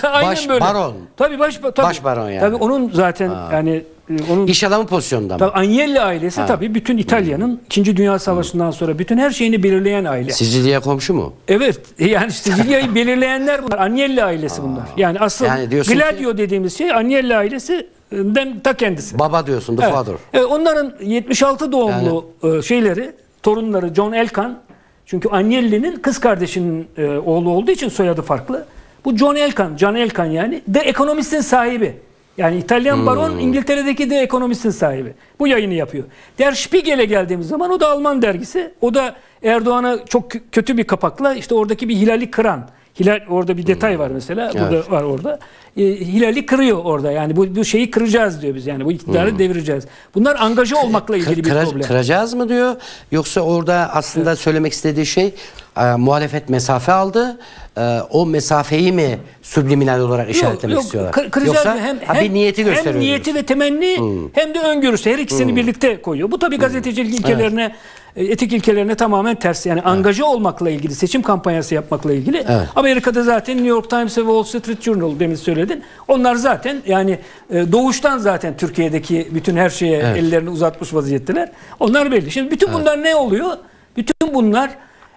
Aynen baş böyle. Baron. Tabii baş, tabii, baş baron yani. Tabii onun zaten ha. yani onun iş adamı pozisyonda mı? Agnelli ailesi ha. tabii bütün İtalya'nın hmm. İkinci Dünya Savaşı'ndan hmm. sonra bütün her şeyini belirleyen aile. Sicilya komşu mu? Evet. Yani Sicilya'yı belirleyenler bunlar. Agnelli ailesi ha. bunlar. Yani asıl yani Gladio ki... dediğimiz şey Agnelli ailesinden ta kendisi. Baba diyorsun, the evet. father. Evet, onların yetmiş altı doğumlu yani... şeyleri, torunları John Elkan. Çünkü Agnelli'nin kız kardeşinin oğlu olduğu için soyadı farklı. Bu John Elkan, John Elkan yani The Economist'in sahibi. Yani İtalyan hmm. baron İngiltere'deki The Economist'in sahibi. Bu yayını yapıyor. Der Spiegel'e geldiğimiz zaman o da Alman dergisi. O da Erdoğan'a çok kötü bir kapakla, işte oradaki bir hilali kıran. Hilal, orada bir detay var mesela. Evet. Burada var orada. E, hilali kırıyor orada. Yani bu, bu şeyi kıracağız diyor biz. Yani bu iktidarı hmm. devireceğiz. Bunlar angaja olmakla ilgili Kır, bir kıra, problem. Kıracağız mı diyor? Yoksa orada aslında evet. söylemek istediği şey e, muhalefet mesafe aldı. E, o mesafeyi mi subliminal olarak yok, işaretlemek yok, istiyorlar? Kır, Yoksa hem, hem, bir niyeti gösteriyor. Hem niyeti diyorsun. Ve temenni hmm. hem de öngörüsü. Her ikisini hmm. birlikte koyuyor. Bu tabii hmm. gazetecilik ilkelerine evet. etik ilkelerine tamamen ters. Yani evet. angaja olmakla ilgili, seçim kampanyası yapmakla ilgili. Evet. Amerika'da zaten New York Times ve Wall Street Journal demin söyledin. Onlar zaten yani doğuştan zaten Türkiye'deki bütün her şeye evet. ellerini uzatmış vaziyetteler. Onlar belli. Şimdi bütün evet. bunlar ne oluyor? Bütün bunlar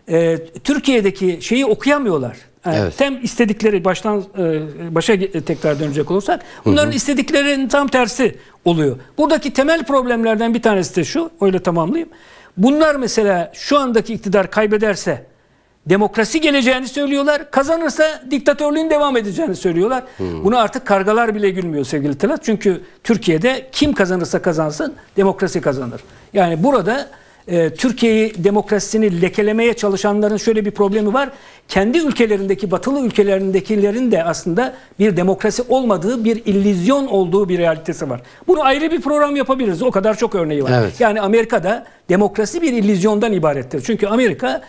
e, Türkiye'deki şeyi okuyamıyorlar. Evet. Tem istedikleri baştan başa tekrar dönecek olursak bunların hı hı. istediklerinin tam tersi oluyor. Buradaki temel problemlerden bir tanesi de şu, öyle tamamlayayım. Bunlar mesela şu andaki iktidar kaybederse demokrasi geleceğini söylüyorlar, kazanırsa diktatörlüğün devam edeceğini söylüyorlar. Hmm. Buna artık kargalar bile gülmüyor sevgili Talat. Çünkü Türkiye'de kim kazanırsa kazansın demokrasi kazanır. Yani burada e, Türkiye'yi, demokrasisini lekelemeye çalışanların şöyle bir problemi var. Kendi ülkelerindeki, batılı ülkelerindekilerin de aslında bir demokrasi olmadığı, bir illüzyon olduğu bir realitesi var. Bunu ayrı bir program yapabiliriz. O kadar çok örneği var. Evet. Yani Amerika'da demokrasi bir illüzyondan ibarettir. Çünkü Amerika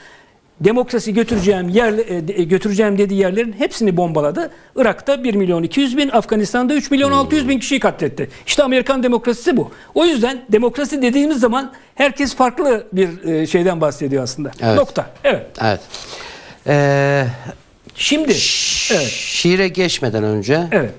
demokrasi götüreceğim yer götüreceğim dediği yerlerin hepsini bombaladı. Irak'ta bir milyon iki yüz bin, Afganistan'da üç milyon altı yüz bin kişiyi katletti. İşte Amerikan demokrasisi bu. O yüzden demokrasi dediğimiz zaman herkes farklı bir şeyden bahsediyor aslında. Evet. Nokta. Evet. Evet. Ee, Şimdi evet. şiire geçmeden önce evet.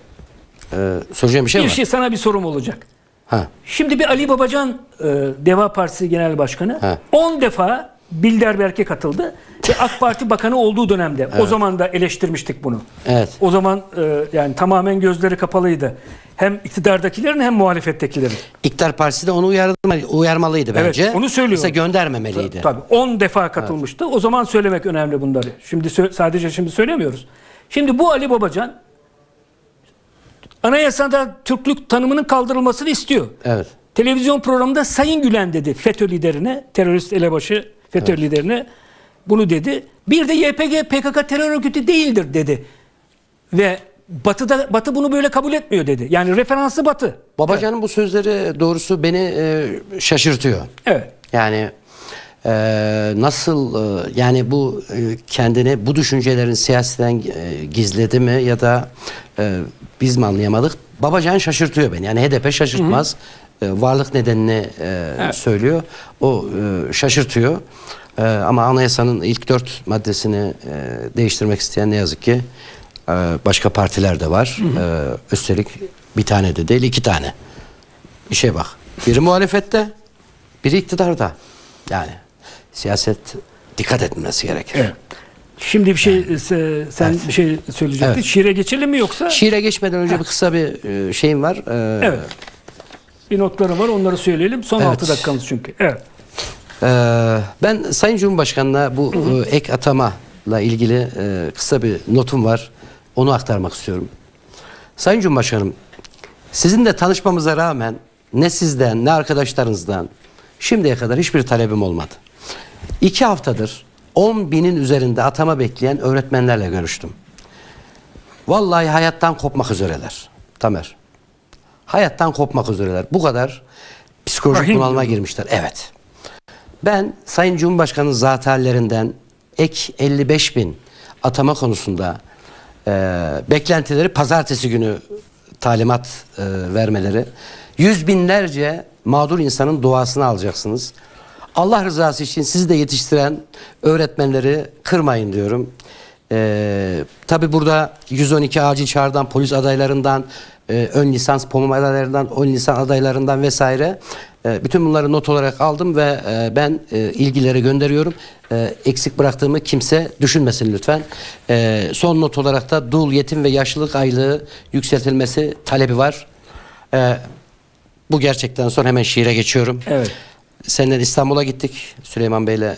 e, soracağım bir şey bir var. Şey, sana bir sorum olacak. Ha. Şimdi bir Ali Babacan e, Deva Partisi Genel Başkanı ha. on defa Bilderberg'e katıldı ve AK Parti Bakanı olduğu dönemde evet. o zaman da eleştirmiştik bunu. Evet. O zaman e, yani tamamen gözleri kapalıydı. Hem iktidardakilerin hem muhalefettekilerin. İktidar Partisi de onu uyarmalıydı bence. Evet, onu söylüyor. Mesela göndermemeliydi. Tabii on defa katılmıştı. Evet. O zaman söylemek önemli bunları. Şimdi sadece şimdi söylemiyoruz. Şimdi bu Ali Babacan anayasada Türklük tanımının kaldırılmasını istiyor. Evet. Televizyon programında Sayın Gülen dedi FETÖ liderine, terörist elebaşı FETÖ evet. liderine bunu dedi. Bir de Y P G P K K terör örgütü değildir dedi. Ve Batı'da, Batı bunu böyle kabul etmiyor dedi. Yani referansı Batı. Babacan'ın evet. bu sözleri doğrusu beni e, şaşırtıyor. Evet. Yani e, nasıl e, yani bu e, kendini bu düşüncelerin siyasetten e, gizledi mi ya da e, biz mi anlayamadık? Babacan şaşırtıyor beni. Yani H D P şaşırtmaz. Hı hı. Varlık nedenini e, evet. söylüyor. O e, şaşırtıyor. E, ama anayasanın ilk dört maddesini e, değiştirmek isteyen ne yazık ki e, başka partiler de var. Hı hı. E, üstelik bir tane de değil, iki tane. Bir şey bak. Biri muhalefette, biri iktidarda. Yani siyaset dikkat etmesi gerekir. Evet. Şimdi bir şey yani, se, sen evet. bir şey söyleyecektin. Evet. Şiire geçelim mi yoksa? Şiire geçmeden önce ha. bir kısa bir şeyim var. E, evet. Bir notları var, onları söyleyelim. Son evet. altı dakikamız çünkü. Evet. Ee, ben Sayın Cumhurbaşkanı'na bu hı hı. ek atamayla ilgili e, kısa bir notum var. Onu aktarmak istiyorum. Sayın Cumhurbaşkanım, sizinle tanışmamıza rağmen ne sizden ne arkadaşlarınızdan şimdiye kadar hiçbir talebim olmadı. İki haftadır on binin üzerinde atama bekleyen öğretmenlerle görüştüm. Vallahi hayattan kopmak üzereler. Tamer. Hayattan kopmak üzereler. Bu kadar psikolojik bunalıma girmişler. Evet. Ben Sayın Cumhurbaşkanı'nın zatüallerinden ek elli beş bin atama konusunda e, beklentileri pazartesi günü talimat e, vermeleri. Yüz binlerce mağdur insanın duasını alacaksınız. Allah rızası için sizi de yetiştiren öğretmenleri kırmayın diyorum. E, tabii burada yüz on iki acil çağrıdan, polis adaylarından, Ee, ön lisans pomum adaylarından, ön lisans adaylarından vesaire ee, bütün bunları not olarak aldım ve e, ben e, ilgilere gönderiyorum. E, eksik bıraktığımı kimse düşünmesin lütfen. E, son not olarak da dul, yetim ve yaşlılık aylığı yükseltilmesi talebi var. E, bu gerçekten sonra hemen şiire geçiyorum. Evet. Senden İstanbul'a gittik Süleyman Bey'le e,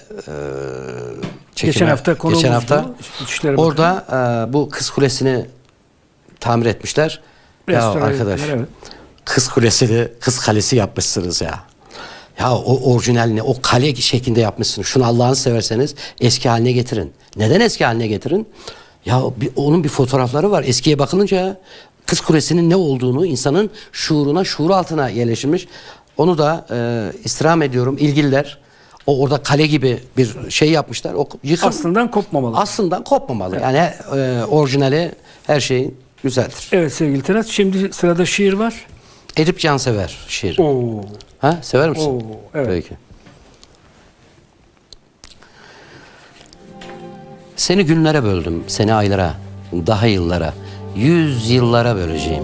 çekime. Geçen hafta konu geçen hafta orada e, bu Kız Kulesi'ni tamir etmişler. Ya arkadaş, evet. Kız Kulesi'ni, Kız Kalesi yapmışsınız ya. Ya o orijinalini, o kale şeklinde yapmışsınız. Şunu Allah'ını severseniz eski haline getirin. Neden eski haline getirin? Ya bir, onun bir fotoğrafları var. Eskiye bakılınca Kız Kulesi'nin ne olduğunu insanın şuuruna, şuur altına yerleşmiş. Onu da e, istirham ediyorum. İlgililer. O orada kale gibi bir şey yapmışlar. O yıkım, aslından kopmamalı. Aslından kopmamalı. Evet. Yani e, orijinali her şeyin. Güzeldir. Evet sevgili Talat, şimdi sırada şiir var. Edip Cansever şiiri. Oo. Ha, sever misin? Oo, evet. Peki. Seni günlere böldüm, seni aylara, daha yıllara, yüz yıllara böleceğim.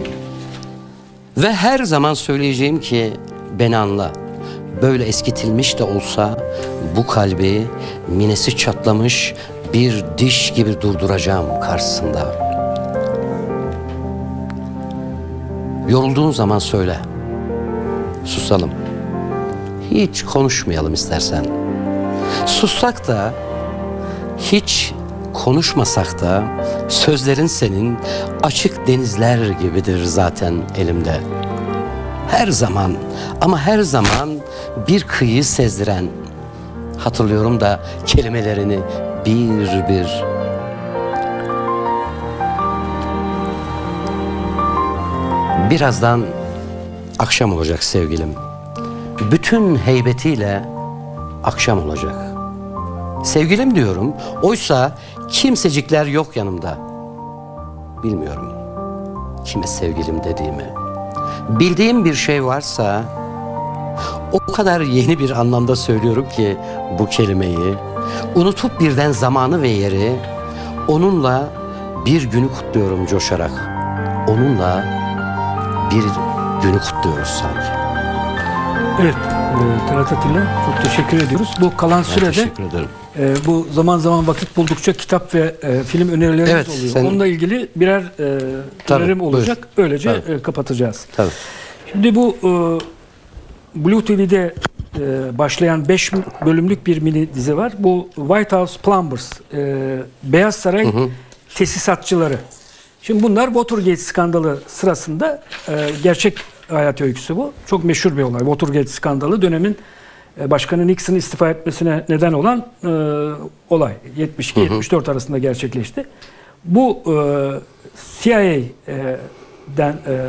Ve her zaman söyleyeceğim ki beni anla. Böyle eskitilmiş de olsa bu kalbi minesi çatlamış bir diş gibi durduracağım karşısında. Yorulduğun zaman söyle. Susalım. Hiç konuşmayalım istersen. Sussak da, hiç konuşmasak da sözlerin senin açık denizler gibidir zaten elimde. Her zaman ama her zaman bir kıyı sezdiren, hatırlıyorum da kelimelerini bir bir. Birazdan akşam olacak sevgilim. Bütün heybetiyle akşam olacak. Sevgilim diyorum, oysa kimsecikler yok yanımda. Bilmiyorum kime sevgilim dediğimi. Bildiğim bir şey varsa, o kadar yeni bir anlamda söylüyorum ki bu kelimeyi. Unutup birden zamanı ve yeri, onunla bir günü kutluyorum coşarak. Onunla bir günü kutluyoruz sanki. Evet, e, Talat Atilla, çok teşekkür ediyoruz. Bu kalan ben sürede e, bu zaman zaman vakit buldukça kitap ve e, film önerilerimiz evet, oluyor. Sen... Onunla ilgili birer e, Tabii, önerim olacak. Buyur. Böylece e, kapatacağız. Tabii. Şimdi bu e, Blue T V'de e, başlayan beş bölümlük bir mini dizi var. Bu White House Plumbers, e, Beyaz Saray hı hı. tesisatçıları. Şimdi bunlar Watergate skandalı sırasında e, gerçek hayat öyküsü bu. Çok meşhur bir olay. Watergate skandalı dönemin başkanı Nixon'ın istifa etmesine neden olan e, olay. yetmiş iki yetmiş dört arasında gerçekleşti. Bu e, C I A'den e,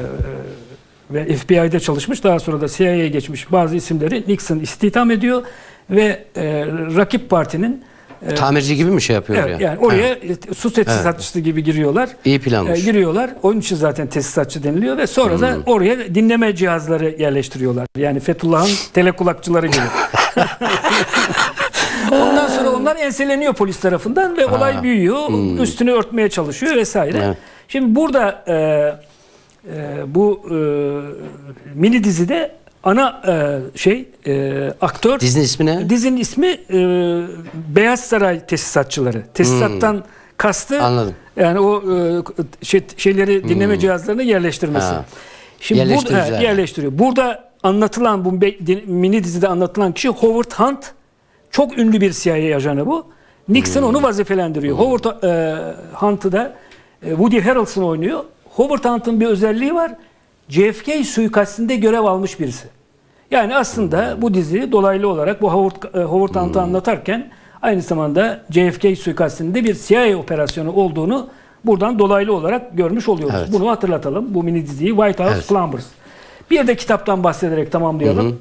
ve F B I'de çalışmış, daha sonra da C I A'ye geçmiş bazı isimleri Nixon istihdam ediyor ve e, rakip partinin tamirci gibi mi şey yapıyor evet, yani? Yani oraya evet. su tesisatçısı evet. gibi giriyorlar. İyi planmış. E, giriyorlar. Onun için zaten tesisatçı deniliyor ve sonra hmm. da oraya dinleme cihazları yerleştiriyorlar. Yani Fethullah'ın telekulakçıları gibi. Ondan sonra onlar enseleniyor polis tarafından ve ha. olay büyüyor. Hmm. Üstünü örtmeye çalışıyor vesaire. Evet. Şimdi burada e, e, bu e, mini dizide ana e, şey e, aktör. Dizinin ismi ne? Dizinin ismi e, Beyaz Saray tesisatçıları. Tesisattan hmm. kastı anladım. Yani o e, şey, şeyleri hmm. dinleme cihazlarını yerleştirmesi. Ha. Şimdi burada yani. yerleştiriyor. Burada anlatılan bu mini dizide anlatılan kişi Howard Hunt, çok ünlü bir C I A ajanı bu. Nixon hmm. onu vazifelendiriyor. Hmm. Howard e, Hunt'ı da e, Woody Harrelson oynuyor. Howard Hunt'ın bir özelliği var. J F K suikastinde görev almış birisi. Yani aslında hmm. bu dizi dolaylı olarak bu Howard, Howard Hunt'ı hmm. anlatarken aynı zamanda J F K suikastinde bir C I A operasyonu olduğunu buradan dolaylı olarak görmüş oluyoruz. Evet. Bunu hatırlatalım. Bu mini diziyi White House evet. Plumbers. Bir de kitaptan bahsederek tamamlayalım. Hmm.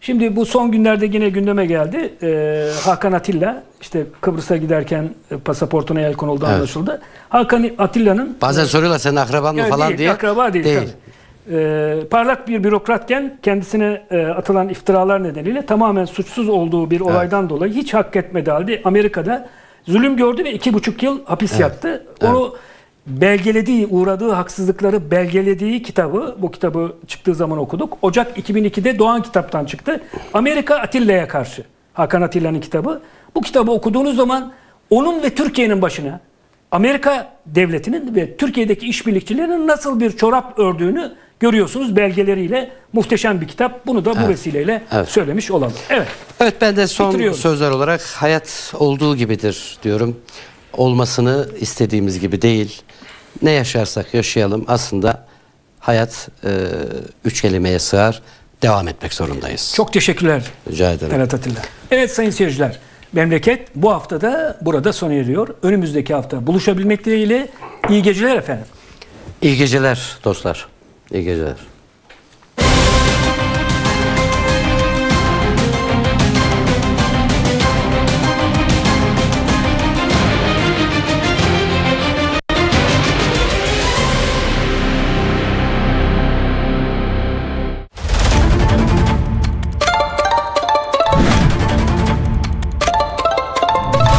Şimdi bu son günlerde yine gündeme geldi. Ee, Hakan Atilla işte Kıbrıs'a giderken pasaportuna el konuldu evet. anlaşıldı. Hakan Atilla'nın... Bazen soruyorlar senin akraban mı yani falan değil, diye. Akraba değil. değil. Ee, parlak bir bürokratken kendisine e, atılan iftiralar nedeniyle tamamen suçsuz olduğu bir olaydan evet. dolayı hiç hak etmedi halde Amerika'da zulüm gördü ve iki buçuk yıl hapis evet. yattı. Evet. Onu belgelediği, uğradığı haksızlıkları belgelediği kitabı, bu kitabı çıktığı zaman okuduk. Ocak iki bin iki'de Doğan Kitap'tan çıktı. Amerika Atilla'ya karşı. Hakan Atilla'nın kitabı. Bu kitabı okuduğunuz zaman onun ve Türkiye'nin başına, Amerika devletinin ve Türkiye'deki işbirlikçilerin nasıl bir çorap ördüğünü görüyorsunuz belgeleriyle. Muhteşem bir kitap. Bunu da evet. bu vesileyle evet. söylemiş olalım. Evet. Evet, ben de son sözler olarak hayat olduğu gibidir diyorum. Olmasını istediğimiz gibi değil. Ne yaşarsak yaşayalım aslında hayat e, üç kelimeye sığar. Devam etmek zorundayız. Çok teşekkürler. Rica ederim. Talat Atilla. Evet sayın seyirciler. Memleket bu hafta da burada sona eriyor. Önümüzdeki hafta buluşabilmek dileğiyle iyi geceler efendim. İyi geceler dostlar. İyi geceler.